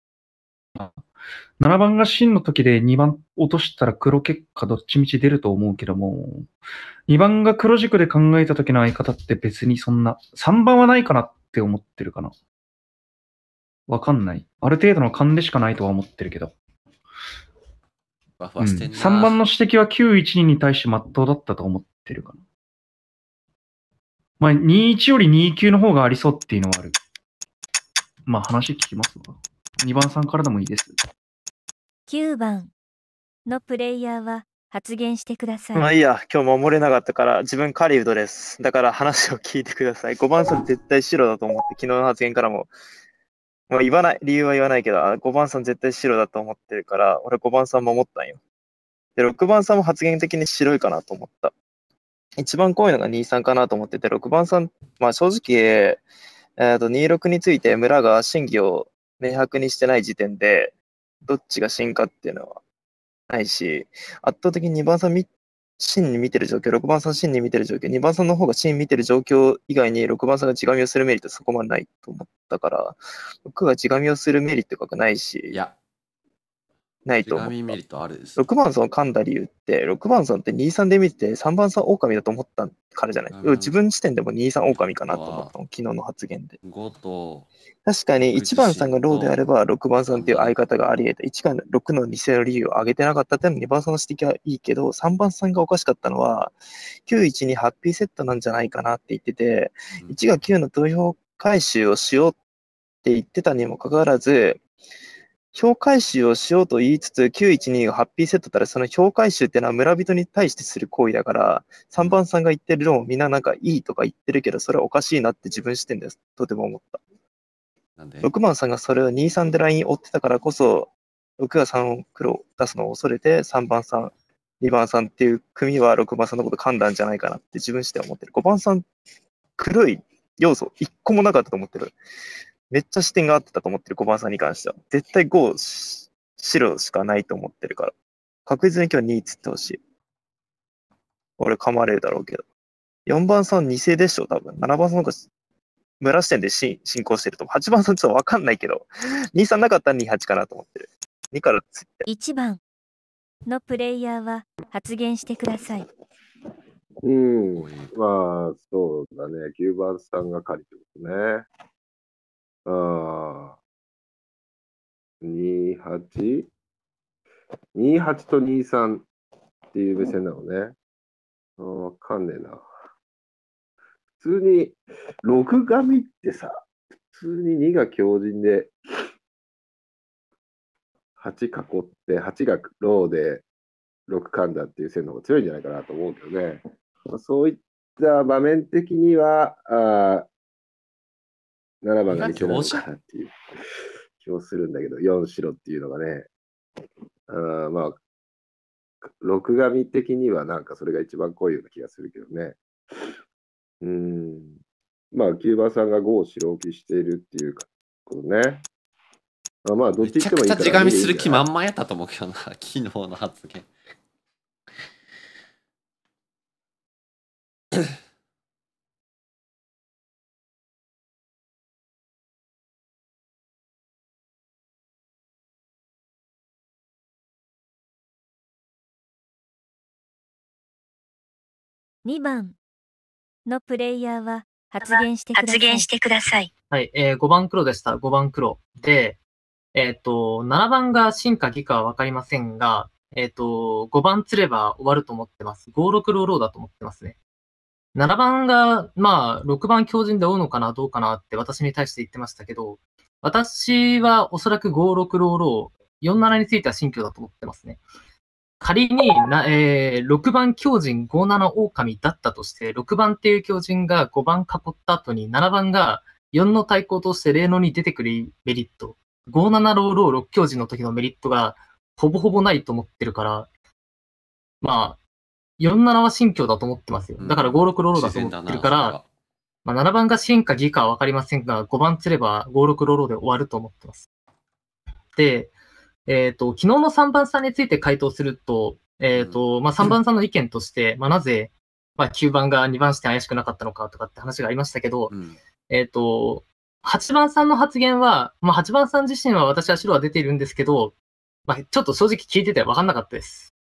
7番が真の時で2番落としたら黒結果どっちみち出ると思うけども、2番が黒軸で考えた時の相方って別にそんな、3番はないかなって思ってるかな。わかんない。ある程度の勘でしかないとは思ってるけど。3番の指摘は912に対して真っ当だったと思ってるかな。まあ、21より29の方がありそうっていうのはある。まあ、話聞きますわ。2番さんからでもいいです。9番のプレイヤーは発言してください。まあいいや、今日守れなかったから、自分狩人です。だから話を聞いてください。5番さん絶対白だと思って、昨日の発言からも。まあ言わない、理由は言わないけど、5番さん絶対白だと思ってるから、俺5番さん守ったんよ。で、6番さんも発言的に白いかなと思った。一番怖いのが2、3かなと思ってて、6番さん、まあ、正直、2、6について村が真偽を明白にしてない時点で、どっちが真かっていうのはないし、圧倒的に2番さん真に見てる状況、6番さん真に見てる状況、2番さんの方が真見てる状況以外に6番さんが地紙をするメリットそこまでないと思ったから、僕が地紙をするメリットがないし、いや、ないと思った。6番さんを噛んだ理由って、6番さんって2、3で見てて、3番さん狼だと思ったからじゃない。自分時点でも2、3狼かなと思ったの、昨日の発言で。確かに1番さんがローであれば、6番さんっていう相方があり得た。1から6の偽の理由を挙げてなかったっていうのは2番さんの指摘はいいけど、3番さんがおかしかったのは、9、1、2ハッピーセットなんじゃないかなって言ってて、1が9の投票回収をしようって言ってたにもかかわらず、票回収をしようと言いつつ、912がハッピーセットだったら、その票回収っていうのは村人に対してする行為だから、3番さんが言ってるのをみんななんかいいとか言ってるけど、それはおかしいなって自分視点でとても思った。なんで6番さんがそれを2、3でライン追ってたからこそ、6が3を黒を出すのを恐れて、3番さん、2番さんっていう組は6番さんのこと噛んだんじゃないかなって自分視点は思ってる。5番さん、黒い要素1個もなかったと思ってる。めっちゃ視点が合ってたと思ってる、5番さんに関しては。絶対5、白しかないと思ってるから。確実に今日2つってほしい。俺噛まれるだろうけど。4番さん偽でしょ、多分。7番さんの方が村視点で進行してると思う。8番さんちょっとわかんないけど、2、3なかったら2、8かなと思ってる。2からつって。1番のプレイヤーは発言してください。うん。まあ、そうだね。9番さんが狩りってことね。28と23っていう目線なのね。わかんねえな。普通に、6神ってさ、普通に2が強靭で、8囲って、8がローで6神だっていう線の方が強いんじゃないかなと思うけどね。そういった場面的には、7番が強者っていう気もするんだけど、4白っていうのがね、まあ、6神的にはなんかそれが一番濃いような気がするけどね。まあ、9番さんが5を白置きしているっていうことね。まあ、どっち行ってもいいから。めちゃくちゃ地紙する気満々やったと思うけどな、昨日の発言。2番のプレイヤーは発言してください。はい、5番黒でした。5番黒。で、7番が真か偽かは分かりませんが、5番釣れば終わると思ってます。5、6、ローローだと思ってますね。7番が、まあ、6番強靭で追うのかな、どうかなって私に対して言ってましたけど、私はおそらく5、6、ローロー、4、7については真強だと思ってますね。仮に6番強靭57狼だったとして、6番っていう強靭が5番囲った後に7番が4の対抗として0の2出てくるメリット、57ローロー6強靭の時のメリットがほぼほぼないと思ってるから、まあ、47は真強だと思ってますよ。だから56ローローだと思ってるから、まあ、7番が真か偽かはわかりませんが、5番釣れば56ローローで終わると思ってます。で、昨日の3番さんについて回答すると、まあ、3番さんの意見として、まあ、なぜ、まあ、9番が2番視点怪しくなかったのかとかって話がありましたけど、8番さんの発言は、まあ、8番さん自身は私は白は出ているんですけど、まあ、ちょっと正直聞いてて分かんなかったです。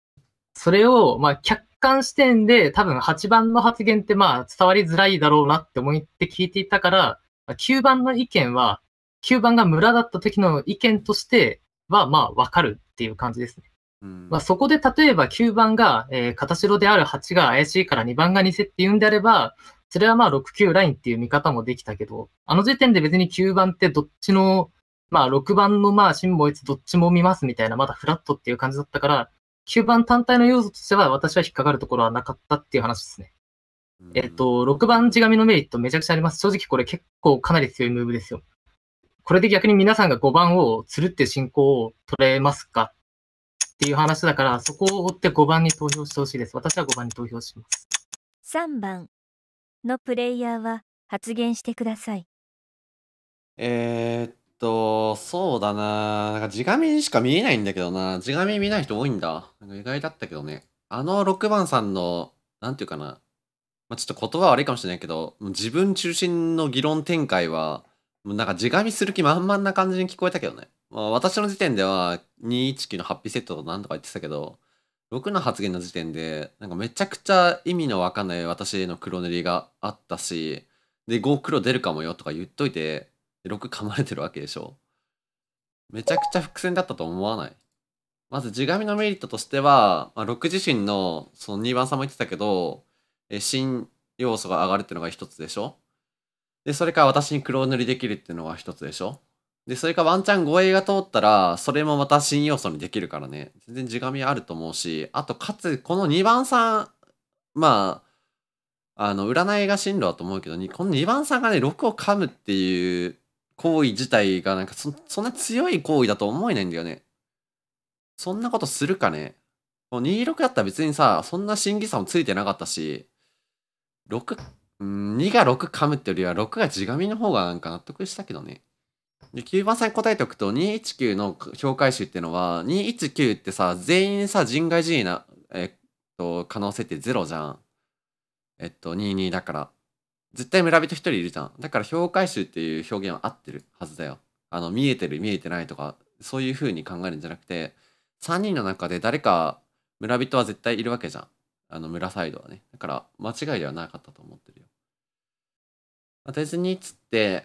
それを、まあ、客観視点で多分8番の発言ってまあ伝わりづらいだろうなって思って聞いていたから、9番の意見は、9番が村だった時の意見として、は、まあ、わかるっていう感じですね。まあ、そこで例えば9番が、片白である8が怪しいから2番が偽って言うんであれば、それはまあ、6、9ラインっていう見方もできたけど、あの時点で別に9番ってどっちの、まあ、6番のまあ、辛抱いつどっちも見ますみたいな、まだフラットっていう感じだったから、9番単体の要素としては私は引っかかるところはなかったっていう話ですね。6番地紙のメリットめちゃくちゃあります。正直これ結構かなり強いムーブですよ。これで逆に皆さんが5番を釣るっていう進行を取れますかっていう話だから、そこを追って5番に投票してほしいです。私は5番に投票します。3番のプレイヤーは発言してください。そうだな。なんか地紙しか見えないんだけどな。地紙見ない人多いんだ。なんか意外だったけどね。あの6番さんの、なんていうかな。まあ、ちょっと言葉悪いかもしれないけど、もう自分中心の議論展開は、もうなんか地紙する気満々な感じに聞こえたけどね。まあ、私の時点では219のハッピーセットとなんとか言ってたけど、6の発言の時点で、なんかめちゃくちゃ意味のわかんない私への黒塗りがあったし、で、5黒出るかもよとか言っといて、6噛まれてるわけでしょ。めちゃくちゃ伏線だったと思わない？まず地紙のメリットとしては、まあ、6自身の、その2番さんも言ってたけど、新要素が上がるっていうのが一つでしょ。で、それから私に黒塗りできるっていうのが一つでしょ。で、それからワンチャン護衛が通ったら、それもまた新要素にできるからね。全然地紙あると思うし、あと、かつ、この2番さん、まあ、占いが進路だと思うけど、この2番さんがね、6を噛むっていう行為自体が、なんかそんな強い行為だと思えないんだよね。そんなことするかね。26だったら別にさ、そんな審議さもついてなかったし、2が6噛むってよりは、6が地紙の方がなんか納得したけどね。で、9番さんに答えておくと、219の評価集っていうのは、219ってさ、全員さ、人外人為な、可能性って0じゃん。22だから。絶対村人1人いるじゃん。だから評価集っていう表現は合ってるはずだよ。見えてる、見えてないとか、そういう風に考えるんじゃなくて、3人の中で誰か村人は絶対いるわけじゃん。村サイドはね。だから、間違いではなかったと思ってるよ。まあ、とりあえず2つって、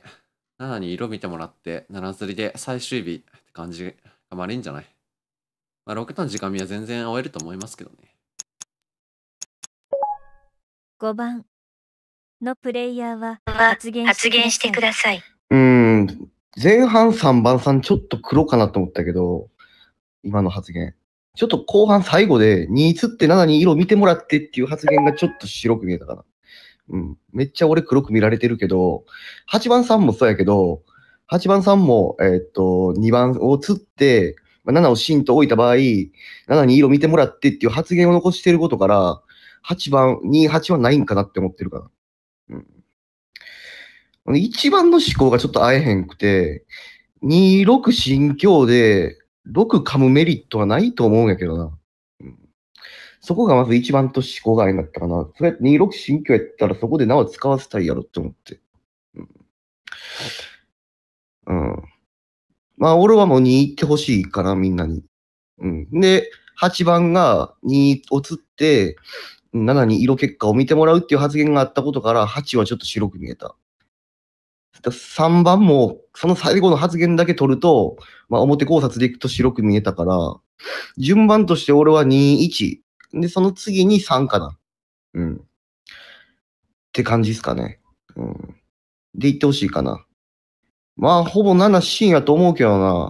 7に色見てもらって、7釣りで最終日って感じが悪いんじゃない？まあ、6の地紙は全然終えると思いますけどね。5番のプレイヤーは発言してください。前半3番さんちょっと黒かなと思ったけど、今の発言。ちょっと後半最後で、2つって7に色見てもらってっていう発言がちょっと白く見えたかな。めっちゃ俺黒く見られてるけど、8番さんもそうやけど、8番さんも、2番を釣って、7をシンと置いた場合、7に色見てもらってっていう発言を残してることから、8番、28はないんかなって思ってるから。1番の思考がちょっと合えへんくて、26新境で、6噛むメリットはないと思うんやけどな。そこがまず一番と思考があれになったかな。それ26新居やったらそこで縄使わせたいやろって思って。まあ俺はもう2行ってほしいかな、みんなに。で、8番が2を釣って、7に色結果を見てもらうっていう発言があったことから、8はちょっと白く見えた。3番も、その最後の発言だけ取ると、まあ表考察でいくと白く見えたから、順番として俺は2、1。で、その次に3かな。って感じですかね。で、言ってほしいかな。まあ、ほぼ7シーンやと思うけどな。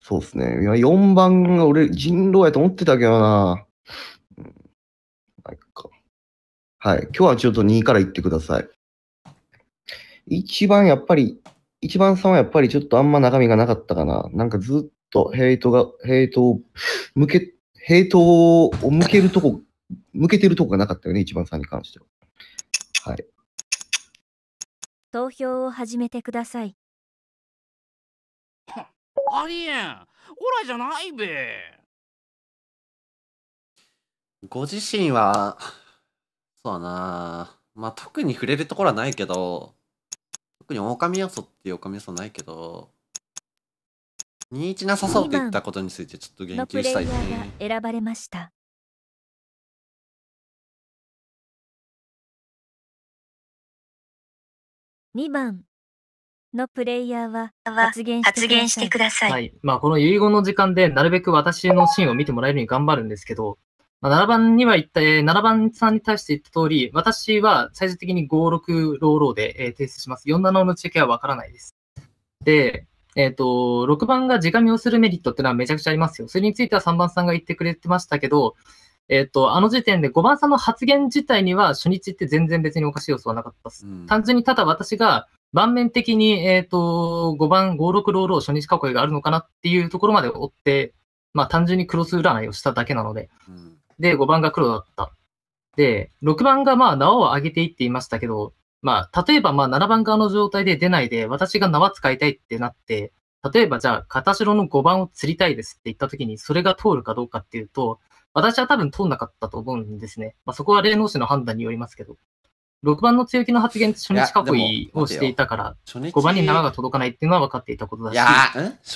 そうですね。いや、4番が俺、人狼やと思ってたけどな。ないか。はい。今日はちょっと2から言ってください。1番さんはやっぱりちょっとあんま中身がなかったかな。なんかずっと、向けてるとこがなかったよね、一番さんに関しては。はい。投票を始めてください。ありえん、オラじゃないべ。ご自身は、そうだな、まあ特に触れるところはないけど、特に狼要素っていう狼要素ないけど、21なさそうって言ったことについてちょっと言及したいね。選ばれました。2番のプレイヤーは発言してください。はい。まあこの遺言の時間でなるべく私のシーンを見てもらえるように頑張るんですけど、まあ、7番さんに対して言った通り、私は最終的に5、6、ローローで、提出します。4、7の打ち明けはわからないです。で、6番が地紙をするメリットってのはめちゃくちゃありますよ。それについては3番さんが言ってくれてましたけど、あの時点で5番さんの発言自体には初日って全然別におかしい要素はなかったです。単純にただ私が盤面的に、5番5、6、ローロー初日囲いがあるのかなっていうところまで追って、まあ単純にクロス占いをしただけなので、で、5番が黒だった。で、6番がまあ縄を上げていっていましたけど、まあ、例えばまあ7番側の状態で出ないで、私が縄使いたいってなって、例えばじゃあ、片白の5番を釣りたいですって言った時に、それが通るかどうかっていうと、私は多分通んなかったと思うんですね。まあ、そこは霊能士の判断によりますけど。6番の強気の発言って初日囲いをしていたから、5番に縄が届かないっていうのは分かっていたことだし、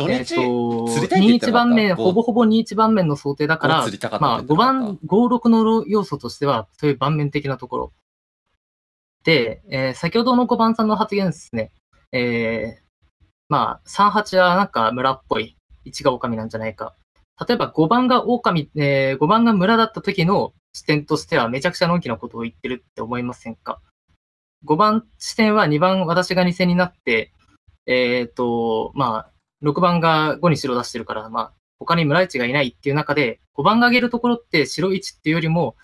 21番目、ほぼほぼ21番目の想定だから、まあ5番、5、6の要素としては、そういう盤面的なところ。で、先ほどの5番さんの発言ですね。まあ、3、8はなんか村っぽい、1が狼なんじゃないか。例えば5番が狼、5番が村だった時の、視点としてはめちゃくちゃのんきなことを言ってるって思いませんか。5番視点は2番私が2線になって、まあ、6番が5に白出してるから、まあ、他に村1がいないっていう中で、5番が上げるところって白1っていうよりも、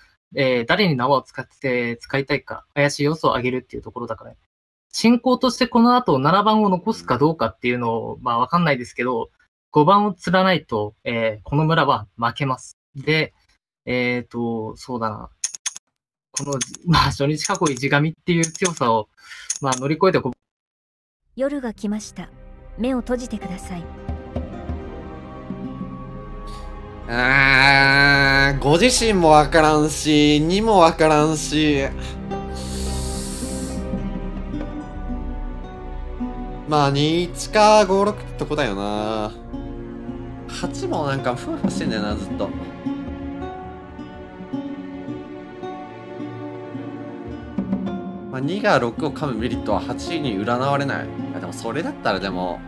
誰に縄を使って使いたいか、怪しい要素を上げるっていうところだから、ね、進行としてこの後7番を残すかどうかっていうのを、まあわかんないですけど、5番を釣らないと、この村は負けます。で、そうだな。この、まあ、初日囲い地紙っていう強さを、まあ、乗り越えて夜が来ました。目を閉じてください。ご自身もわからんし、にもわからんし。まあ、21か56ってとこだよな。8もなんかふわふわしてんだよな、ずっと。まあ2が6を噛むメリットは8に占われない。いやでもそれだったらでも、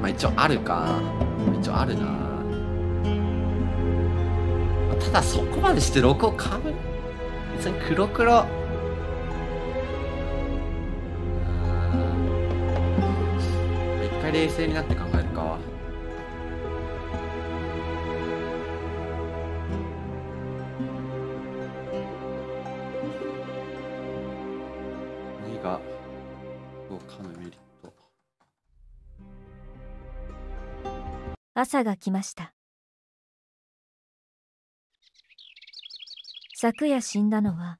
まあ一応あるか。一応あるな。まあ、ただそこまでして6を噛む。別に黒黒。一回冷静になって考えるか。朝が来ました。昨夜死んだのは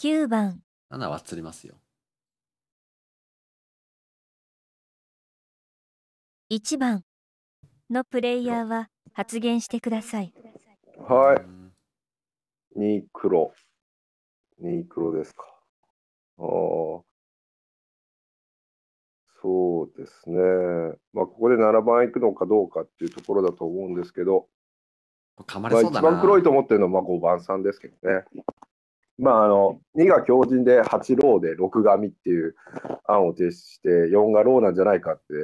9番。7は釣りますよ。1番のプレイヤーは発言してください。はい。2黒。2黒ですか。ああ。そうですね。まあ、ここで7番行くのかどうかっていうところだと思うんですけど、噛まれそうだな。まあ一番黒いと思ってるのはまあ5番さんですけどね。まあ、2が強靭で8ローで6がみっていう案を提出して4がローなんじゃないかって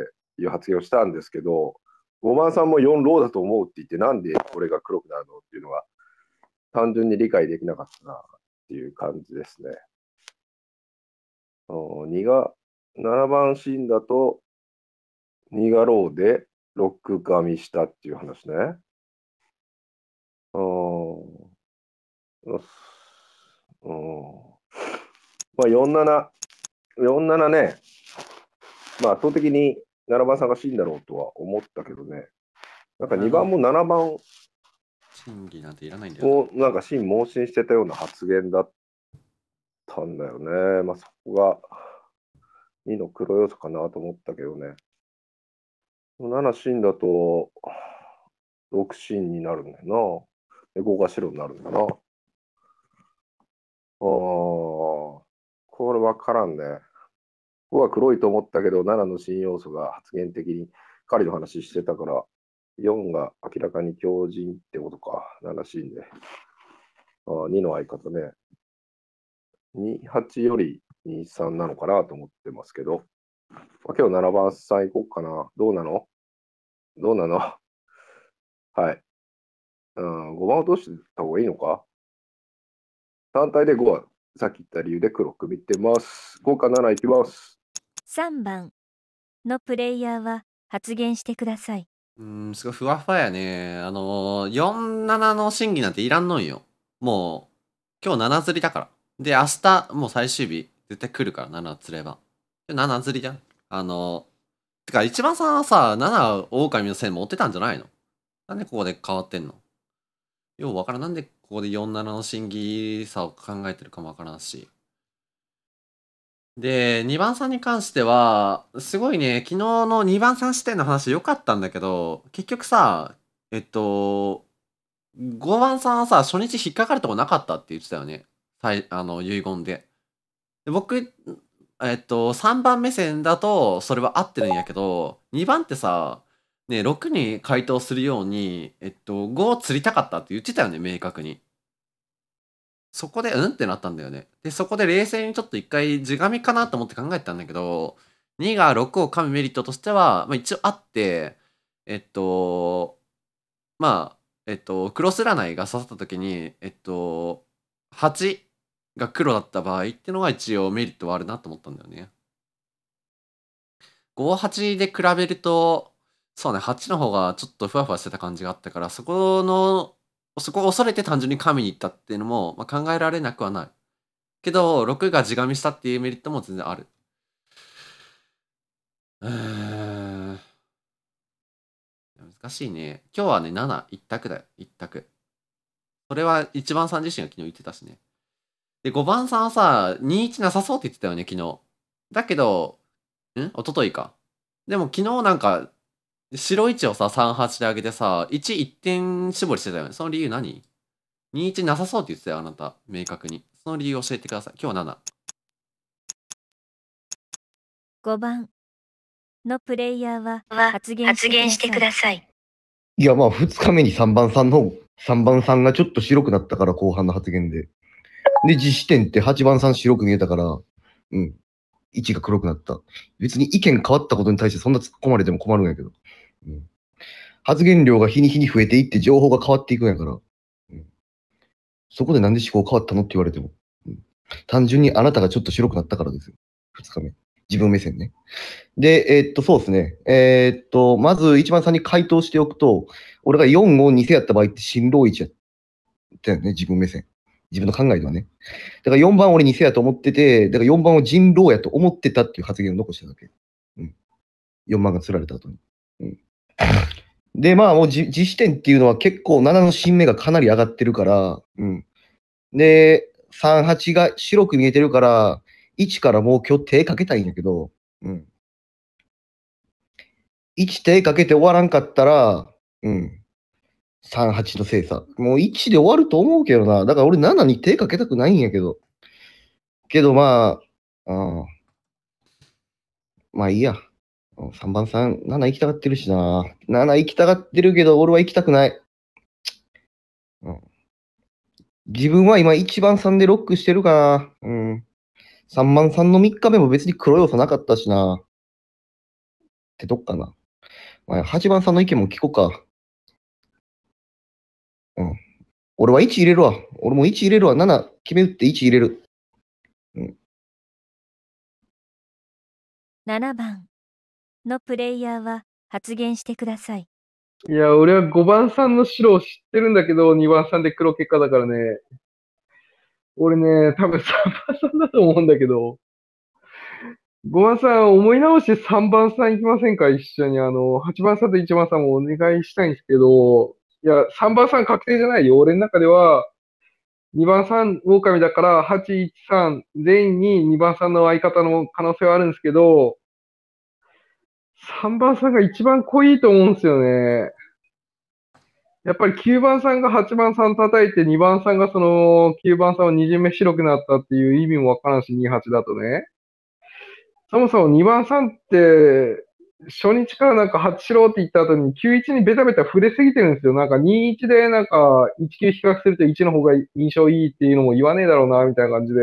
いう発言をしたんですけど、5番さんも4ローだと思うって言って、なんでこれが黒くなるのっていうのは単純に理解できなかったなっていう感じですね。2が7番シーンだと2がローで6がみしたっていう話ね。まあ47ね。まあ圧倒的に7番さんがシーンだろうとは思ったけどね。なんか2番も7番を審議なんていらないんだよ。なんかシーン盲信してたような発言だったんだよね。まあそこが。2の黒要素かなと思ったけどね。7芯だと6芯になるんだよな。5が白になるんだな。これ分からんね。5は黒いと思ったけど、7の芯要素が発言的に狩りの話してたから、4が明らかに強靭ってことか。7芯で。2の相方ね。2、8より。23なのかなと思ってますけど、今日7番さん行こうかな。どうなのはい。5番をどうした方がいいのか。単体で5はさっき言った理由で黒く見てます。5か7いきます。3番のプレイヤーは発言してください。すごいふわふわやね。47の審議なんていらんのんよ。もう、今日7釣りだから。で、明日、もう最終日。絶対来るから、7釣れば。7釣りじゃん。てか、1番さんはさ、7は狼の線持ってたんじゃないの？なんでここで変わってんのようわからん。なんでここで47の審議差を考えてるかもわからんし。で、2番さんに関しては、すごいね、昨日の2番さん視点の話良かったんだけど、結局さ、5番さんはさ、初日引っかかるとこなかったって言ってたよね。遺言で。で僕、3番目線だと、それは合ってるんやけど、2番ってさ、ね、6に回答するように、5を釣りたかったって言ってたよね、明確に。そこで、うんってなったんだよね。で、そこで冷静にちょっと一回、地紙かなと思って考えてたんだけど、2が6を噛むメリットとしては、まあ一応あって、黒占いが刺さった時に、8が黒だった場合ってのが一応メリットはあるなと思ったんだよね。5、8で比べると、そうね、8の方がちょっとふわふわしてた感じがあったから、そこを恐れて単純に神に行ったっていうのも、まあ、考えられなくはない。けど、6が地神したっていうメリットも全然ある。難しいね。今日はね、7、一択だよ、一択。それは1番さん自身が昨日言ってたしね。で、5番さんはさ、21なさそうって言ってたよね、昨日。だけど、おとといか。でも昨日なんか、白1をさ、38で上げてさ、1点絞りしてたよね。その理由何 ?21 なさそうって言ってたよ、あなた。明確に。その理由教えてください。今日は7。5番のプレイヤーは発言してください。いや、まあ、2日目に3番さんがちょっと白くなったから、後半の発言で。で、実施点って8番さん白く見えたから、うん。1が黒くなった。別に意見変わったことに対してそんな突っ込まれても困るんやけど。うん、発言量が日に日に増えていって情報が変わっていくんやから。うん、そこでなんで思考変わったのって言われても、うん。単純にあなたがちょっと白くなったからですよ。2日目。自分目線ね。で、そうですね。まず1番さんに回答しておくと、俺が4を2世やった場合って新郎1やったよね、自分目線。自分の考えではね。だから4番俺偽やと思ってて、だから4番を人狼やと思ってたっていう発言を残しただけ。うん。4番が釣られた後に。うん。で、まあもう実施点っていうのは結構7の新芽がかなり上がってるから、うん。で、3、8が白く見えてるから、1からもう今日手かけたいんだけど、うん。1手かけて終わらんかったら、うん。38の精査。もう1で終わると思うけどな。だから俺7に手かけたくないんやけど。けどまあ、まあいいや。3番さん、7行きたがってるしな。7行きたがってるけど、俺は行きたくない。うん、自分は今1番さんでロックしてるかな。うん。3番さんの3日目も別に黒要素なかったしな。ってどっかな。まあ、8番さんの意見も聞こうか。うん。俺は1入れるわ。俺も1入れるわ。7決め打って1入れる。うん。7番のプレイヤーは発言してください。いや、俺は5番さんの白を知ってるんだけど、2番さんで黒結果だからね。俺ね、多分3番さんだと思うんだけど、5番さん思い直して3番さん行きませんか、一緒に。8番さんと1番さんもお願いしたいんですけど、いや、3番さん確定じゃないよ。俺の中では、2番さん、狼だから、8、1、3、全員に2番さんの相方の可能性はあるんですけど、3番さんが一番濃いと思うんですよね。やっぱり9番さんが8番さん叩いて、2番さんがその9番さんを2巡目白くなったっていう意味もわからんし、28だとね。そもそも2番さんって、初日からなんか8しろって言った後に91にベタベタ触れすぎてるんですよ。なんか21でなんか19比較すると1の方が印象いいっていうのも言わねえだろうな、みたいな感じで。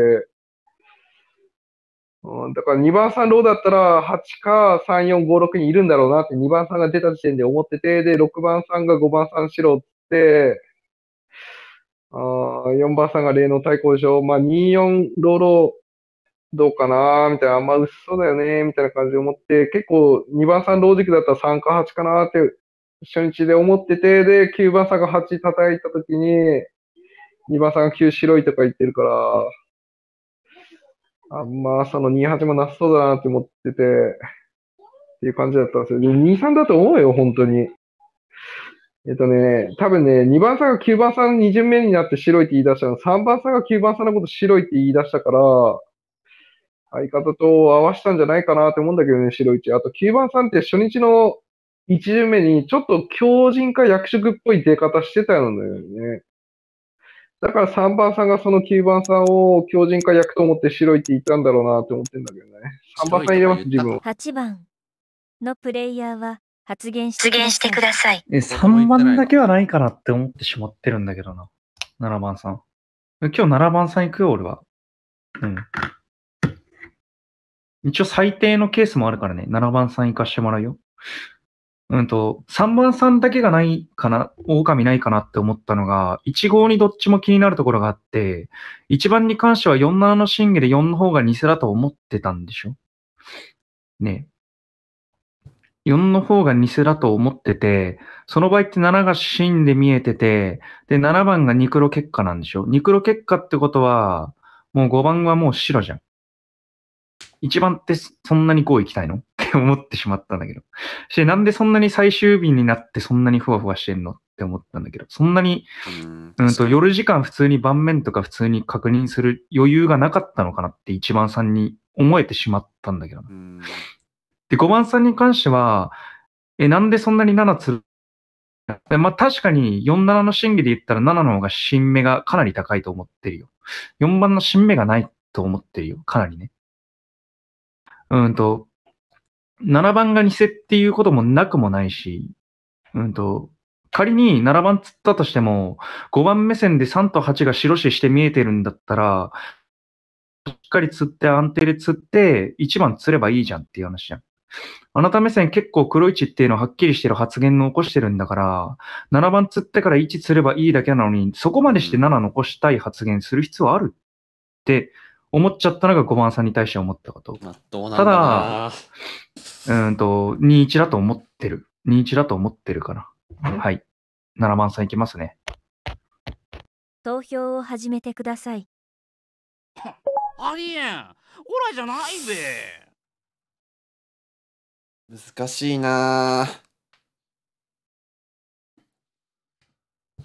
うん、だから2番さんローだったら8か3、4、5、6にいるんだろうなって2番さんが出た時点で思ってて、で、6番さんが5番さんしろって、4番さんが霊能対抗でしょ。まあ2、4、ロー。どうかなみたいな、あんま薄そうだよねみたいな感じで思って、結構2番さんロジックだったら3か8かなって初日で思ってて、で、9番さんが8叩いたときに、2番さんが9白いとか言ってるから、あんまその28もなさそうだなって思ってて、っていう感じだったんですよ。で、23だと思うよ、本当に。多分ね、2番さんが9番さんの2巡目になって白いって言い出したの、3番さんが9番さんのこと白いって言い出したから、相方と合わせたんじゃないかなって思うんだけどね、白いって。あと9番さんって初日の1巡目にちょっと強靭か役職っぽい出方してたのよね。だから3番さんがその9番さんを強靭か役と思って白いって言ったんだろうなって思ってんだけどね。3番さん入れます、自分を。8番のプレイヤーは発言してください。3番だけはないかなって思ってしまってるんだけどな。7番さん。今日7番さん行くよ、俺は。うん。一応最低のケースもあるからね、7番さん行かしてもらうよ。3番さんだけがないかな、狼ないかなって思ったのが、1号にどっちも気になるところがあって、1番に関しては47のシングルで4の方が偽だと思ってたんでしょねえ。4の方が偽だと思ってて、その場合って7が真で見えてて、で、7番がニクロ結果なんでしょ。ニクロ結果ってことは、もう5番はもう白じゃん。1番ってそんなにこう行きたいのって思ってしまったんだけど。して、なんでそんなに最終日になってそんなにふわふわしてんのって思ったんだけど、そんなに、夜時間普通に盤面とか普通に確認する余裕がなかったのかなって1番さんに思えてしまったんだけどな。で、5番さんに関しては、なんでそんなに7つる？まあ、確かに47の審議で言ったら7の方が新芽がかなり高いと思ってるよ。4番の新芽がないと思ってるよ。かなりね。7番が偽っていうこともなくもないし、仮に7番釣ったとしても、5番目線で3と8が白視して見えてるんだったら、しっかり釣って安定で釣って、1番釣ればいいじゃんっていう話じゃん。あなた目線結構黒位置っていうのはっきりしてる発言を起こしてるんだから、7番釣ってから1釣ればいいだけなのに、そこまでして7残したい発言する必要あるって思っちゃったのが5番さんに対して思ったこと。ただ、21だと思ってる。21だと思ってるから。はい。7番さんいきますね。投票を始めてください。ありえん。オラじゃないべ。難しいなぁ。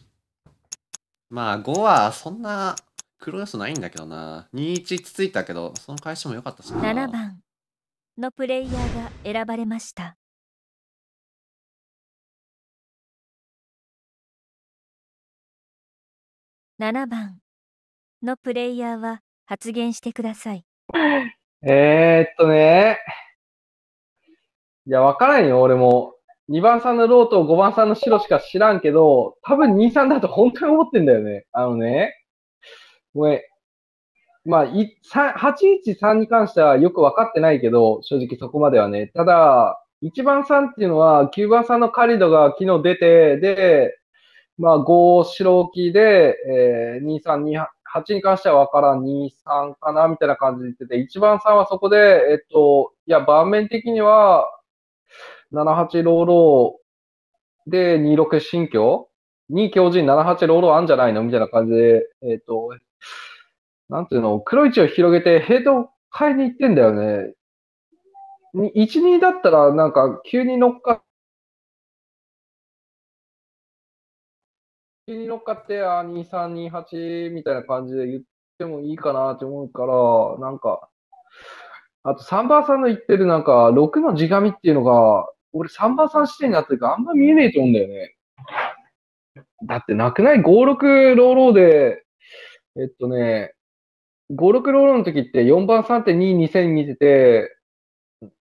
まあ5はそんな黒要素ないんだけどな。21つついたけど、その返しも良かったしな。7番のプレイヤーが選ばれました。7番のプレイヤーは発言してください。いや、わからんよ、俺も。2番さんのローと5番さんの白しか知らんけど、多分2、3だと本当に思ってんだよね。ごめん。まあ、813に関してはよくわかってないけど、正直そこまではね。ただ、1番さんっていうのは、9番さんのカリドが昨日出て、で、まあ、5、白置きで、8に関してはわからん、2、3かな、みたいな感じで言ってて、1番さんはそこで、いや、盤面的には、78ローローで26新居に強靭78ローローあんじゃないのみたいな感じで、なんていうの、黒位置を広げてヘッドを変えに行ってんだよね。1、2だったらなんか急に乗っかって、2、3、2、8みたいな感じで言ってもいいかなって思うから、なんか、あと3番さんの言ってるなんか6の地紙っていうのが、俺3番さん視点になってるからあんま見えねえと思うんだよね。だってなくない ?5、6ローローで、5、6ローローの時って4番さんって2、2000見てて、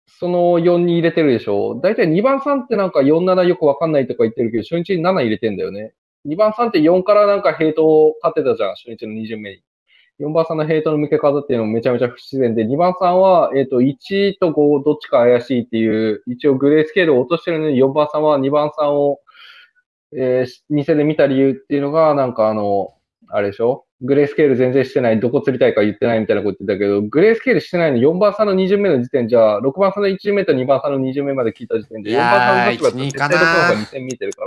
その4に入れてるでしょ。だいたい2番さんってなんか4、7よくわかんないとか言ってるけど、初日に7入れてんだよね。2番さんって4からなんかヘイトを勝てたじゃん、初日の2巡目に。4番さんのヘイトの向け方っていうのもめちゃめちゃ不自然で、2番さんは、1と5どっちか怪しいっていう、一応グレースケールを落としてるのに、4番さんは2番さんを、偽で見た理由っていうのが、なんかあれでしょ？グレースケール全然してない、どこ釣りたいか言ってないみたいなこと言ってたけど、グレースケールしてないの4番さんの2巡目の時点じゃ、6番さんの1巡目と2番さんの2巡目まで聞いた時点で、4番さんの立場で絶対どころか2戦見えてるか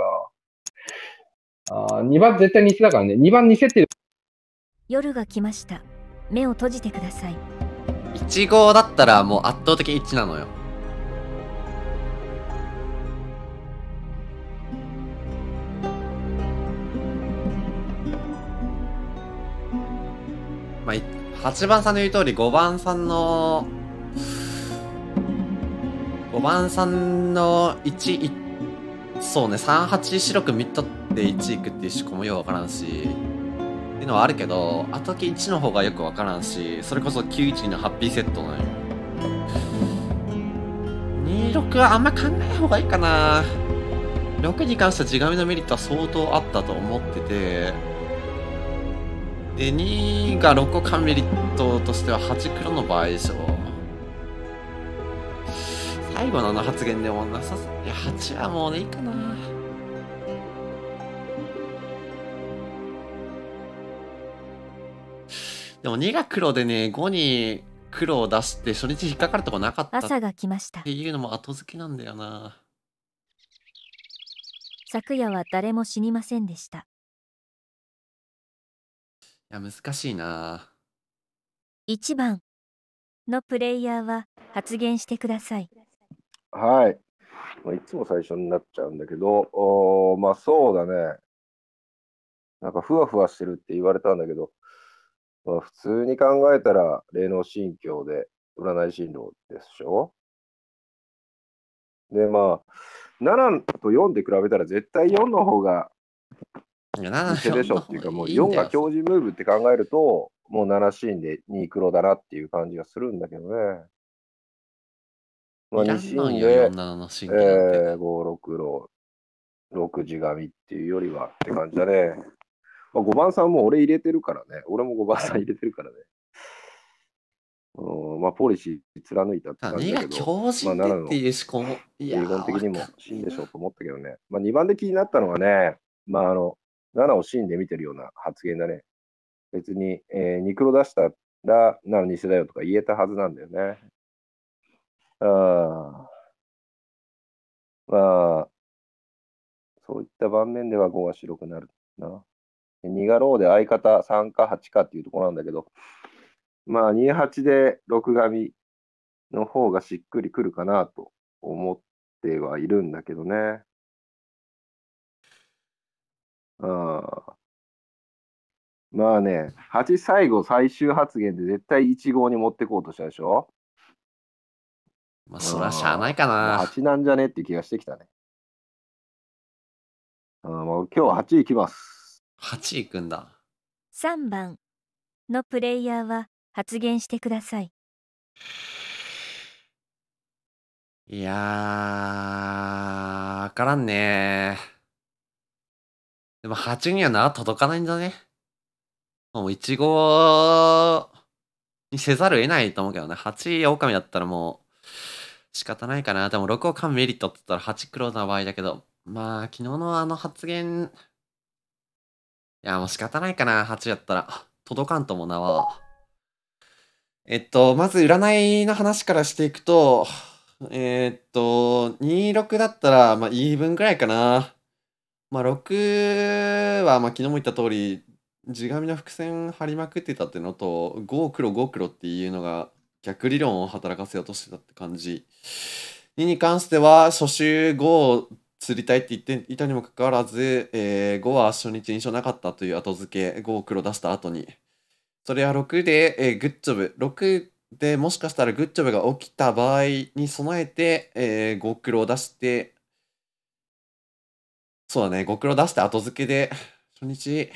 ら、2番絶対偽だからね、2番偽ってる。夜が来ました。目を閉じてください。1号だったらもう圧倒的一致なのよ。まあ、8番さんの言う通り、5番さんの1、そうね、38白く見とって1いくっていう思考もようわからんし、っていうのはあるけど、後期1の方がよくわからんし、それこそ912のハッピーセットなんよ。26はあんま考えない方がいいかな。6に関しては地紙のメリットは相当あったと思ってて、で、2が6個間メリットとしては8黒の場合でしょ。最後のあの発言でもなさそう。いや、8はもうね、いいかな。でも2が黒でね、5に黒を出して初日引っかかるとこなかったっていうのも後付けなんだよな。昨夜は誰も死にませんでした。いや、難しいな。1番のプレイヤーは発言してください。はい。まあ、いつも最初になっちゃうんだけど、まあそうだね。なんかふわふわしてるって言われたんだけど、まあ、普通に考えたら霊能心境で占い進路でしょ。で、まあ、7と4で比べたら絶対4の方が偽でしょっていうか、もう4が強靭ムーブって考えると、もう7シーンで2黒だなっていう感じがするんだけどね。まあ、2シーンで5、6ロ、6地紙っていうよりはって感じだね。まあ、5番さんも俺入れてるからね。俺も5番さん入れてるからね。まあ、ポリシー貫いたって感じだけど、まあ、7っていう思考も、基本的にもシーンでしょうと思ったけどね。まあ、2番で気になったのはね、まあ、7をシーンで見てるような発言だね。別に、2黒出したら、なら偽だよとか言えたはずなんだよね。まあ、そういった盤面では5が白くなるな。2がローで相方3か8かっていうところなんだけど、まあ、28で6紙の方がしっくりくるかなと思ってはいるんだけどね。まあね、8最後最終発言で絶対1号に持ってこうとしたでしょ。まあ、そらしゃあないかな。8なんじゃねって気がしてきたね。まあ、今日8いきます。8いくんだ。3番のプレイヤーは発言してください。いやー、わからんねー。でも8にはな、届かないんだね。もう1号にせざるを得ないと思うけどね。8狼だったらもう仕方ないかな。でも6を噛むメリットって言ったら8黒な場合だけど、まあ昨日のあの発言、いやもう仕方ないかな。8やったら届かんともなわ。まず占いの話からしていくと、26だったらまあイーブンぐらいかな。まあ6はまあ昨日も言った通り地紙の伏線張りまくってたっていうのと、5黒5黒っていうのが逆理論を働かせようとしてたって感じ。2に関しては初週5を釣りたいって言っていたにもかかわらず、5は初日印象なかったという後付け、5を黒出した後にそれは6で、グッジョブ6でもしかしたらグッジョブが起きた場合に備えて、5黒を出して。そうだね、5黒出して後付けで、初日っ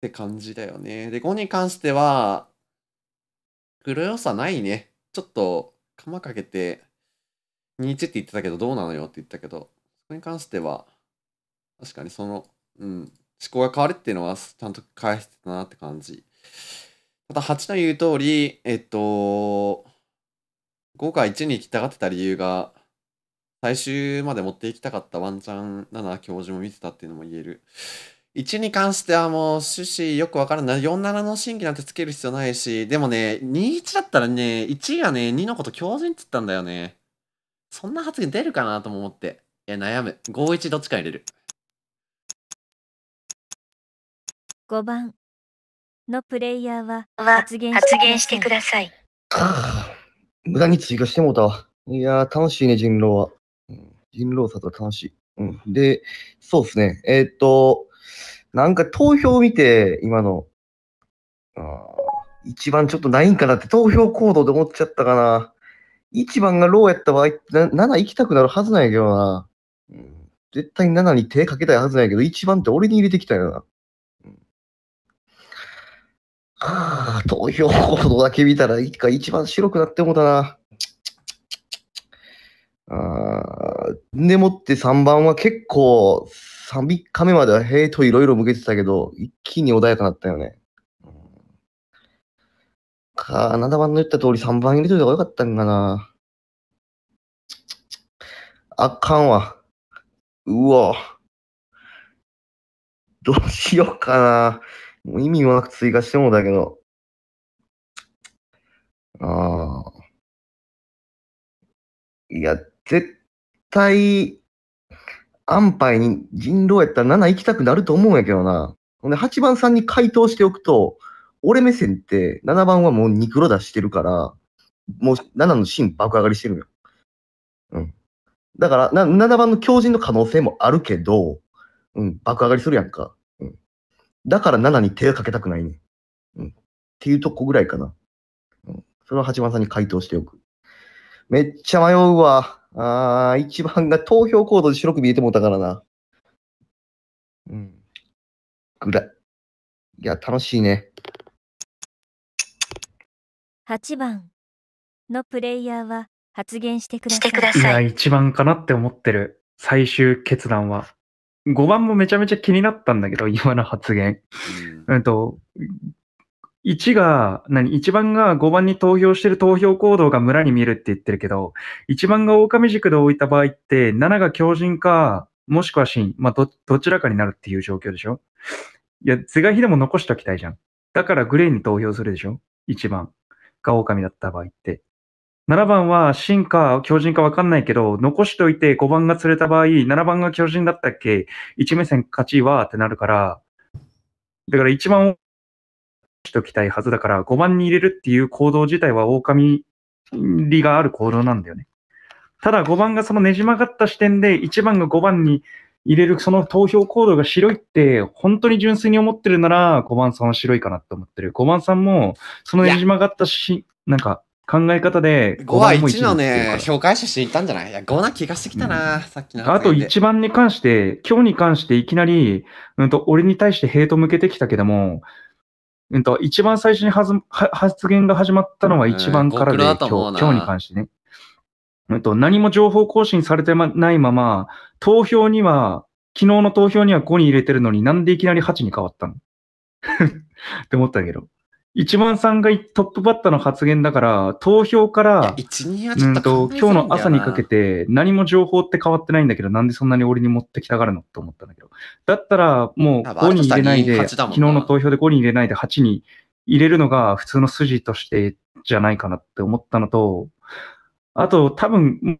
て感じだよね。で、5に関しては、黒良さないね。ちょっと、鎌かけて、21って言ってたけど、どうなのよって言ったけど、そこに関しては、確かにその、思考が変わるっていうのは、ちゃんと返してたなって感じ。ただ、8の言う通り、5が1に行きたがってた理由が、最終まで持っていきたかったワンチャン7教授も見てたっていうのも言える。1に関してはもう趣旨よくわからない。47の真偽なんてつける必要ないし、でもね、21だったらね、1がね、2のこと教授につったんだよね。そんな発言出るかなとも思って。いや、悩む。51どっちか入れる。5番のプレイヤーは発言してください。ああ、無駄に追加してもうたわ。いやー、楽しいね、人狼は。人狼さと楽しい。うん。で、そうですね。なんか投票を見て、今の、1番ちょっとないんかなって投票行動で思っちゃったかな。1番がローやった場合、7行きたくなるはずなんやけどな。絶対7に手かけたいはずなんやけど、1番って俺に入れてきたよな。ああ、投票行動だけ見たら、一番白くなってもたな。でもって3番は結構、3日目まではへえといろいろ向けてたけど、一気に穏やかなったよね。7番の言った通り3番入れといた方がよかったんかな。あかんわ。うわ。どうしようかな。もう意味もなく追加してもだけど。いや、絶対、安牌に人狼やったら7行きたくなると思うんやけどな。ほんで、8番さんに回答しておくと、俺目線って7番はもう2黒出してるから、もう7の芯爆上がりしてるよ。うん。だから、7番の強靭の可能性もあるけど、うん、爆上がりするやんか。うん。だから7に手をかけたくないね。うん。っていうとこぐらいかな。うん。それは8番さんに回答しておく。めっちゃ迷うわ。1番が投票行動で白く見えてもたからな。うん。ぐらい。いや、楽しいね。8番のプレイヤーは発言してください。いや、1番かなって思ってる。最終決断は。5番もめちゃめちゃ気になったんだけど、今の発言。1番が5番に投票してる投票行動が村に見えるって言ってるけど、1番が狼軸で置いた場合って、7が強靭か、もしくは芯、まあどちらかになるっていう状況でしょ。いや、是が非でも残しておきたいじゃん。だからグレーに投票するでしょ。1番が狼だった場合って。7番は芯か強靭かわかんないけど、残しておいて5番が釣れた場合、7番が強靭だったっけ ?1 目線勝ちはってなるから、だから1番をしておきたいはずだから、5番に入れるっていう行動自体は狼利がある行動なんだよね。ただ5番がそのねじ曲がった視点で、1番が5番に入れるその投票行動が白いって、本当に純粋に思ってるなら、5番さんは白いかなって思ってる。5番さんも、そのねじ曲がったなんか考え方で、5は1のね、評価者していたんじゃない？いや、5な気がしてきたな、さっきの。あと1番に関して、今日に関していきなり、俺に対してヘイト向けてきたけども、一番最初に発言が始まったのは1番からで、今日に関してね。何も情報更新されてないまま、昨日の投票には5に入れてるのになんでいきなり8に変わったのって思ったけど。1番さんがトップバッターの発言だから、投票から、今日の朝にかけて何も情報って変わってないんだけど、なんでそんなに俺に持ってきたがるのって思ったんだけど。だったら、もう5に入れないで、昨日の投票で5に入れないで8に入れるのが普通の筋としてじゃないかなって思ったのと、あと、多分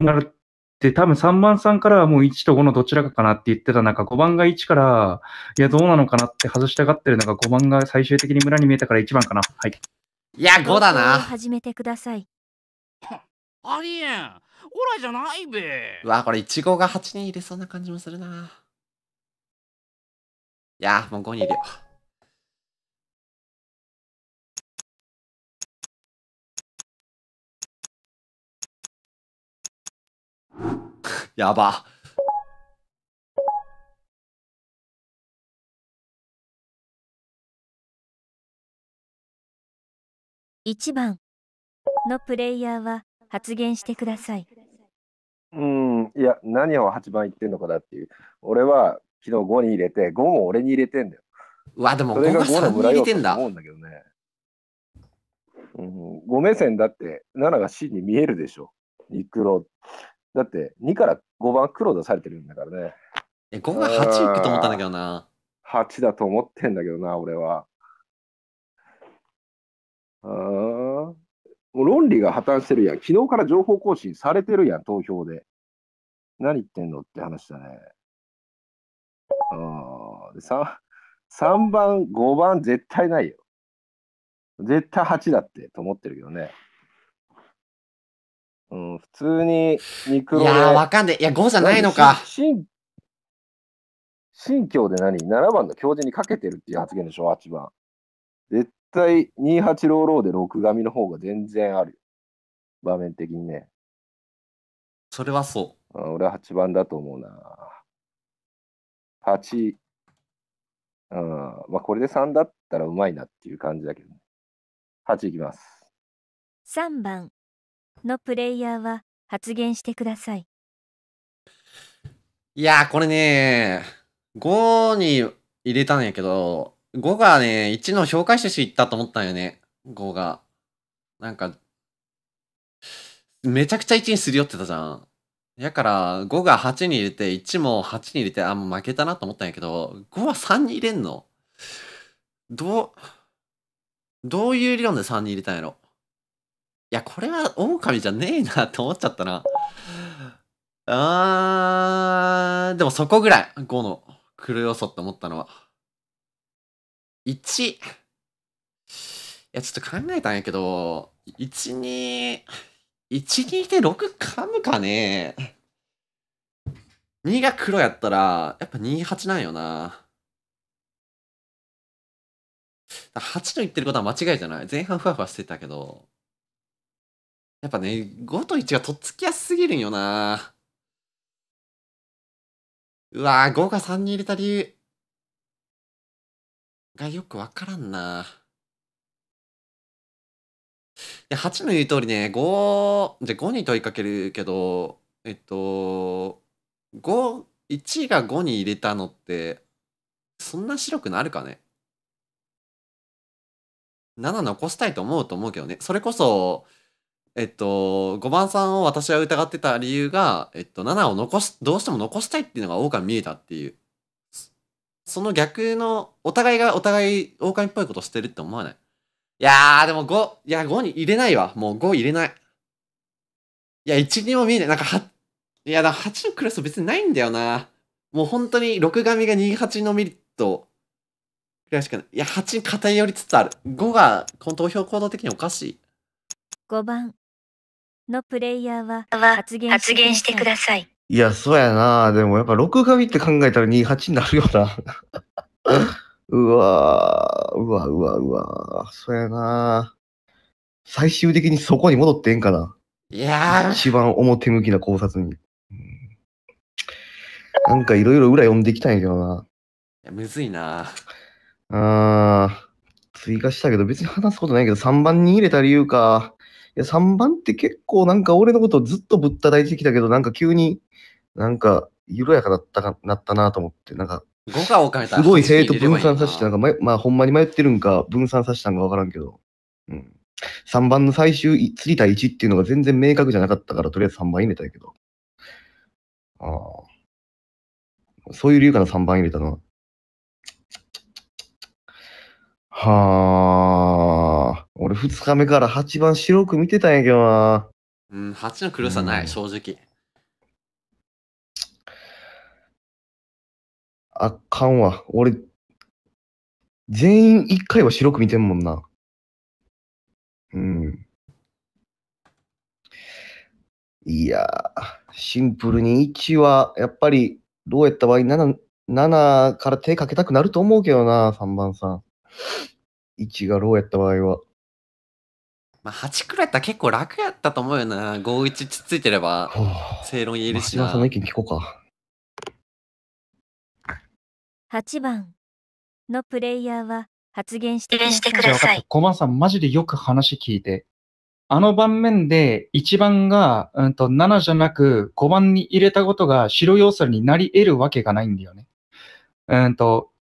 3番さんからもう1と5のどちらかかなって言ってた中、5番が1から、いや、どうなのかなって外したがってるのが、5番が最終的に村に見えたから1番かな。はい。いや、5だな。始めてください。ありえん。オラじゃないべ。うわ、これ1、5が8に入れそうな感じもするな。いや、もう5に入れよう。やば。1番のプレイヤーは発言してください。いや、何を8番言ってんのかなっていう。俺は昨日5に入れて、5も俺に入れてんだよ。うわ、でも5が3に入れてんだ。思うんだけどね。5目線だって7がCに見えるでしょ。ニクロ。だって2から5番黒出されてるんだからね。5が8いくと思ったんだけどな。8だと思ってんだけどな、俺は。もう論理が破綻してるやん。昨日から情報更新されてるやん、投票で。何言ってんのって話だね。3番、5番絶対ないよ。絶対8だってと思ってるけどね。普通に肉の。いやー、わかんねえ。いや、5じゃないのか。信教で7番の教授にかけてるっていう発言でしょ、8番。絶対28ローローで6紙の方が全然あるよ。場面的にね。それはそう。俺は8番だと思うな。8。うん。まあこれで3だったらうまいなっていう感じだけどね。8いきます。3番のプレイヤーは発言してください。いやーこれねー、5に入れたんやけど、5がね、1の評価趣旨いったと思ったんよね、5が。なんか、めちゃくちゃ1にすり寄ってたじゃん。やから、5が8に入れて、1も8に入れて、あ、もう負けたなと思ったんやけど、5は3に入れんの？どういう理論で3に入れたんやろ。いや、これは狼じゃねえなって思っちゃったな。でもそこぐらい。5の黒要素って思ったのは。1。いや、ちょっと考えたんやけど、1、2で6噛むかね。2が黒やったら、やっぱ28なんよな。8と言ってることは間違いじゃない。前半ふわふわしてたけど。やっぱね、5と1がとっつきやすすぎるんよな。うわぁ、5が3に入れた理由がよくわからんな。いや、8の言う通りね、5、じゃあ5に問いかけるけど、1が5に入れたのって、そんな白くなるかね。7残したいと思うけどね。それこそ、5番さんを私は疑ってた理由が、7をどうしても残したいっていうのが狼見えたっていう。その逆の、お互い狼っぽいことしてるって思わない？いやー、でも5、いや、5に入れないわ。もう5入れない。いや、1にも見えない。なんか8、いや、8のクロス別にないんだよな。もう本当に6神が28のメリットくらいしかない。いや、8に偏りつつある。5が、この投票行動的におかしい。5番。のプレイヤーは発言してください。いや、そうやな。でもやっぱ6神って考えたら28になるよな。うわ、そうやな。最終的にそこに戻ってえんかな。いやー。一番表向きな考察に。なんかいろいろ裏読んできたんやけどな。いや、むずいな。追加したけど別に話すことないけど3番に入れた理由か。いや、3番って結構なんか俺のことずっとぶったたいてきたけど、なんか急になんか緩やかだったなと思って、なんか、すごい生徒分散させて、なんか、まあほんまに迷ってるんか、分散させたんかわからんけど、うん。3番の最終、釣りた1っていうのが全然明確じゃなかったから、とりあえず3番入れたんやけど。そういう理由から3番入れたな。はあ、俺2日目から8番白く見てたんやけどな。うん、8の黒さない、正直。あかんわ。俺、全員1回は白く見てんもんな。うん。いやー、シンプルに1は、やっぱり、どうやった場合7から手かけたくなると思うけどな、3番さん。1がローやった場合は。まあ、8くらいやったら結構楽やったと思うよな。5、1つついてれば、正論言えるしな。その意見聞こうか。8番のプレイヤーは発言してください。5番さん、マジでよく話聞いて。あの盤面で1番が、7じゃなく5番に入れたことが白要素になり得るわけがないんだよね。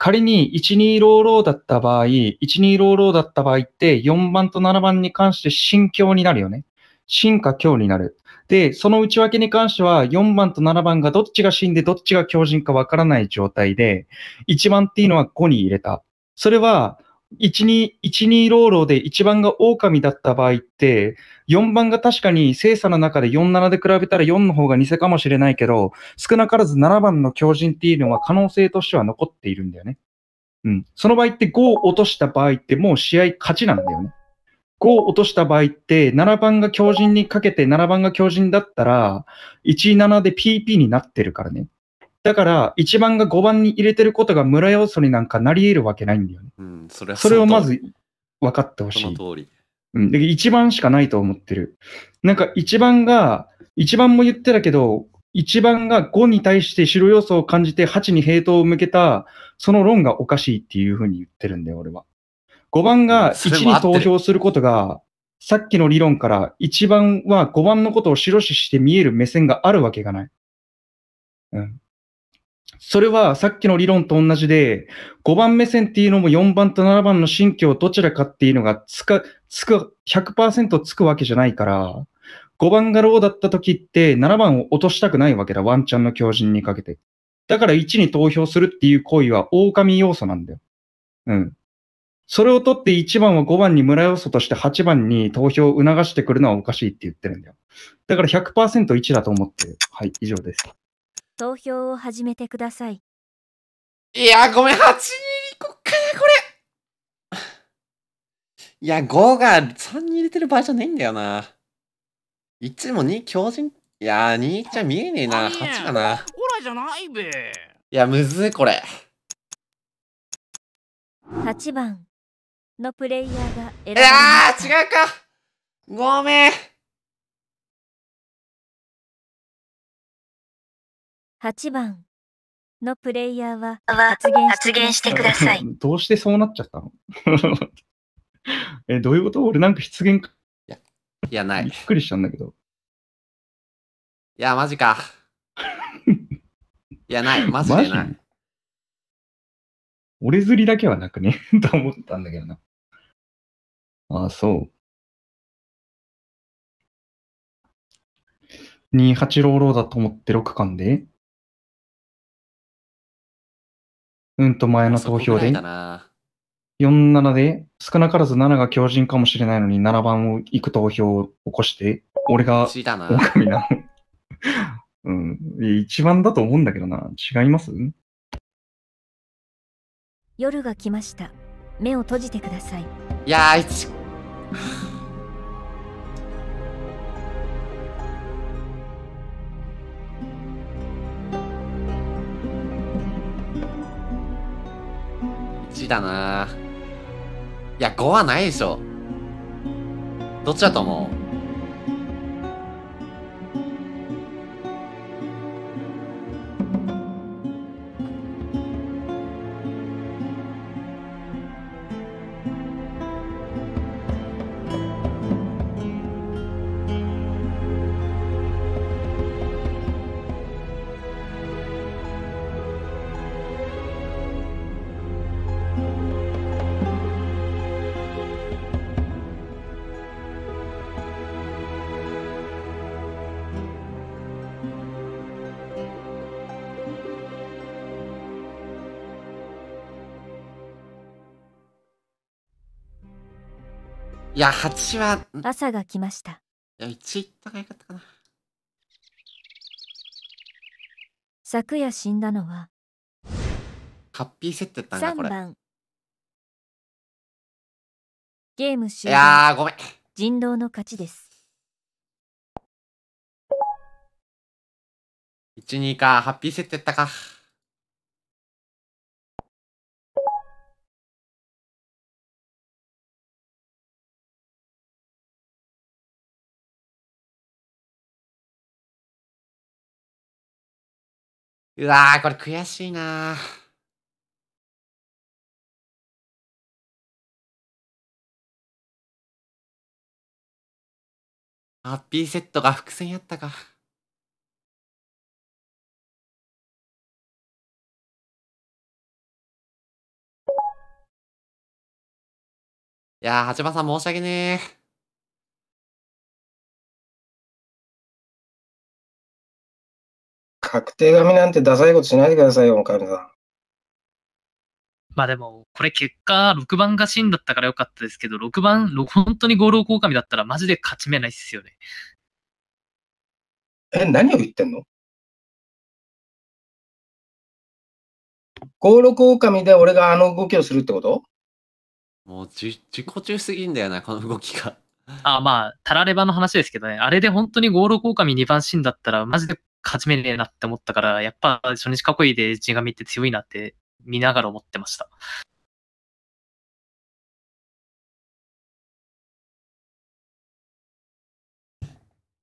仮に12ローローだった場合、12ローローだった場合って4番と7番に関して進強になるよね。進か強になる。で、その内訳に関しては4番と7番がどっちが進でどっちが強靭かわからない状態で、1番っていうのは5に入れた。それは12ローローで1番が狼だった場合って、4番が確かに精査の中で47で比べたら4の方が偽かもしれないけど、少なからず7番の強靭っていうのは可能性としては残っているんだよね。うん。その場合って5を落とした場合ってもう試合勝ちなんだよね。5を落とした場合って7番が強靭にかけて7番が強靭だったら、17で PP になってるからね。だから、1番が5番に入れてることが村要素になんかなり得るわけないんだよね。うん、それをまず分かってほしい。その通り。うん。で、一番しかないと思ってる。なんか一番が、一番も言ってたけど、一番が5に対して白要素を感じて8にヘイトを向けた、その論がおかしいっていうふうに言ってるんだよ、俺は。5番が1に投票することが、さっきの理論から1番は5番のことを白視して見える目線があるわけがない。うん。それはさっきの理論と同じで、5番目線っていうのも4番と7番の神経をどちらかっていうのが100% つくわけじゃないから、5番がローだった時って7番を落としたくないわけだ。ワンチャンの強靭にかけて。だから1に投票するっていう行為は狼要素なんだよ。うん。それを取って1番は5番に村要素として8番に投票を促してくるのはおかしいって言ってるんだよ。だから 100%1 だと思ってる。はい、以上です。投票を始めてください。いや、ごめん、8に行こっかな、これ。いや、5が3に入れてる場合じゃないんだよな。1も2強靭。いやー、2じゃ見えねえな。8かな。オラじゃないべ。いや、むずい、これ。8番のプレイヤーが選ばれた。いやー、違うか。ごめん。8番のプレイヤーは発言してください。どうしてそうなっちゃったのえ、どういうこと？俺なんか失言か。いや、ない。びっくりしたんだけど。いや、マジか。いや、ない。マジでない。俺釣りだけはなくねと思ったんだけどな。ああ、そう。28ローローだと思って6巻で。うんと前の投票で。47で、少なからず7が強靭かもしれないのに7番を行く投票を起こして、俺が狼なの。うん。一番だと思うんだけどな。違います？夜が来ました。目を閉じてください。いやー、1だな。いや、5はないでしょ。どっちだと思う？いや、8は朝が来ました。いや、1いったがよかったかな。昨夜死んだのはハッピーセットやったんだ、これ。3番ゲーム終了。いやー、ごめん。人狼の勝ちです。1、2か。ハッピーセットやったか。うわー、これ悔しいなー。ハッピーセットが伏線やったか。いやー、八幡さん申し訳ねー。確定紙なんてダサいことしないでくださいよ、おかみさん。まあでも、これ結果、6番が死んだったからよかったですけど、6番、本当にゴールオオオカミだったらマジで勝ち目ないっすよね。え、何を言ってんの？ゴールオオオカミで俺があの動きをするってこと？もう自己中すぎんだよな、この動きが。あ、まあ、タラレバの話ですけどね、あれで本当にゴールオオオカミ2番死んだったら、マジで勝ち目ねえなって思ったから、やっぱ初日かっこいいで地紙って強いなって見ながら思ってました。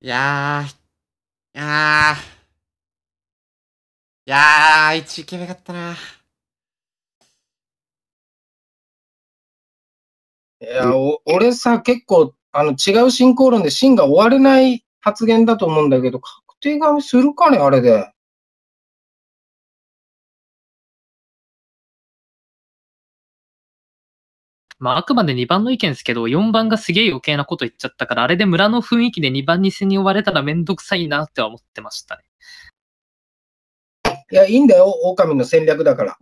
いやー、1イケメンかったな。いや、俺さ、結構、違う進行論で審が終われない発言だと思うんだけど、確定がするかね、あれで。まあ、あくまで2番の意見ですけど、4番がすげえ余計なこと言っちゃったから、あれで村の雰囲気で2番に背に追われたらめんどくさいなっては思ってましたね。いや、いいんだよ、狼の戦略だから。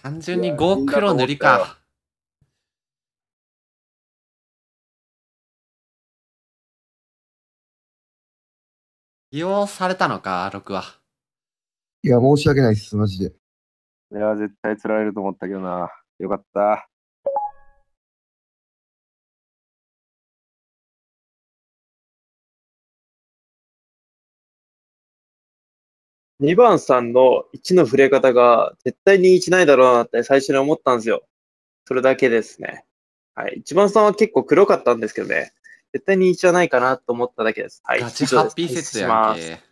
単純に5黒塗りか。利用されたのか、6は。いや、申し訳ないです、マジで。いや、絶対釣られると思ったけどな。よかった。2番さんの1の触れ方が絶対に1ないだろうなって最初に思ったんですよ。それだけですね。はい。1番さんは結構黒かったんですけどね。絶対に1はないかなと思っただけです。はい。ガチハッピー説やんけ。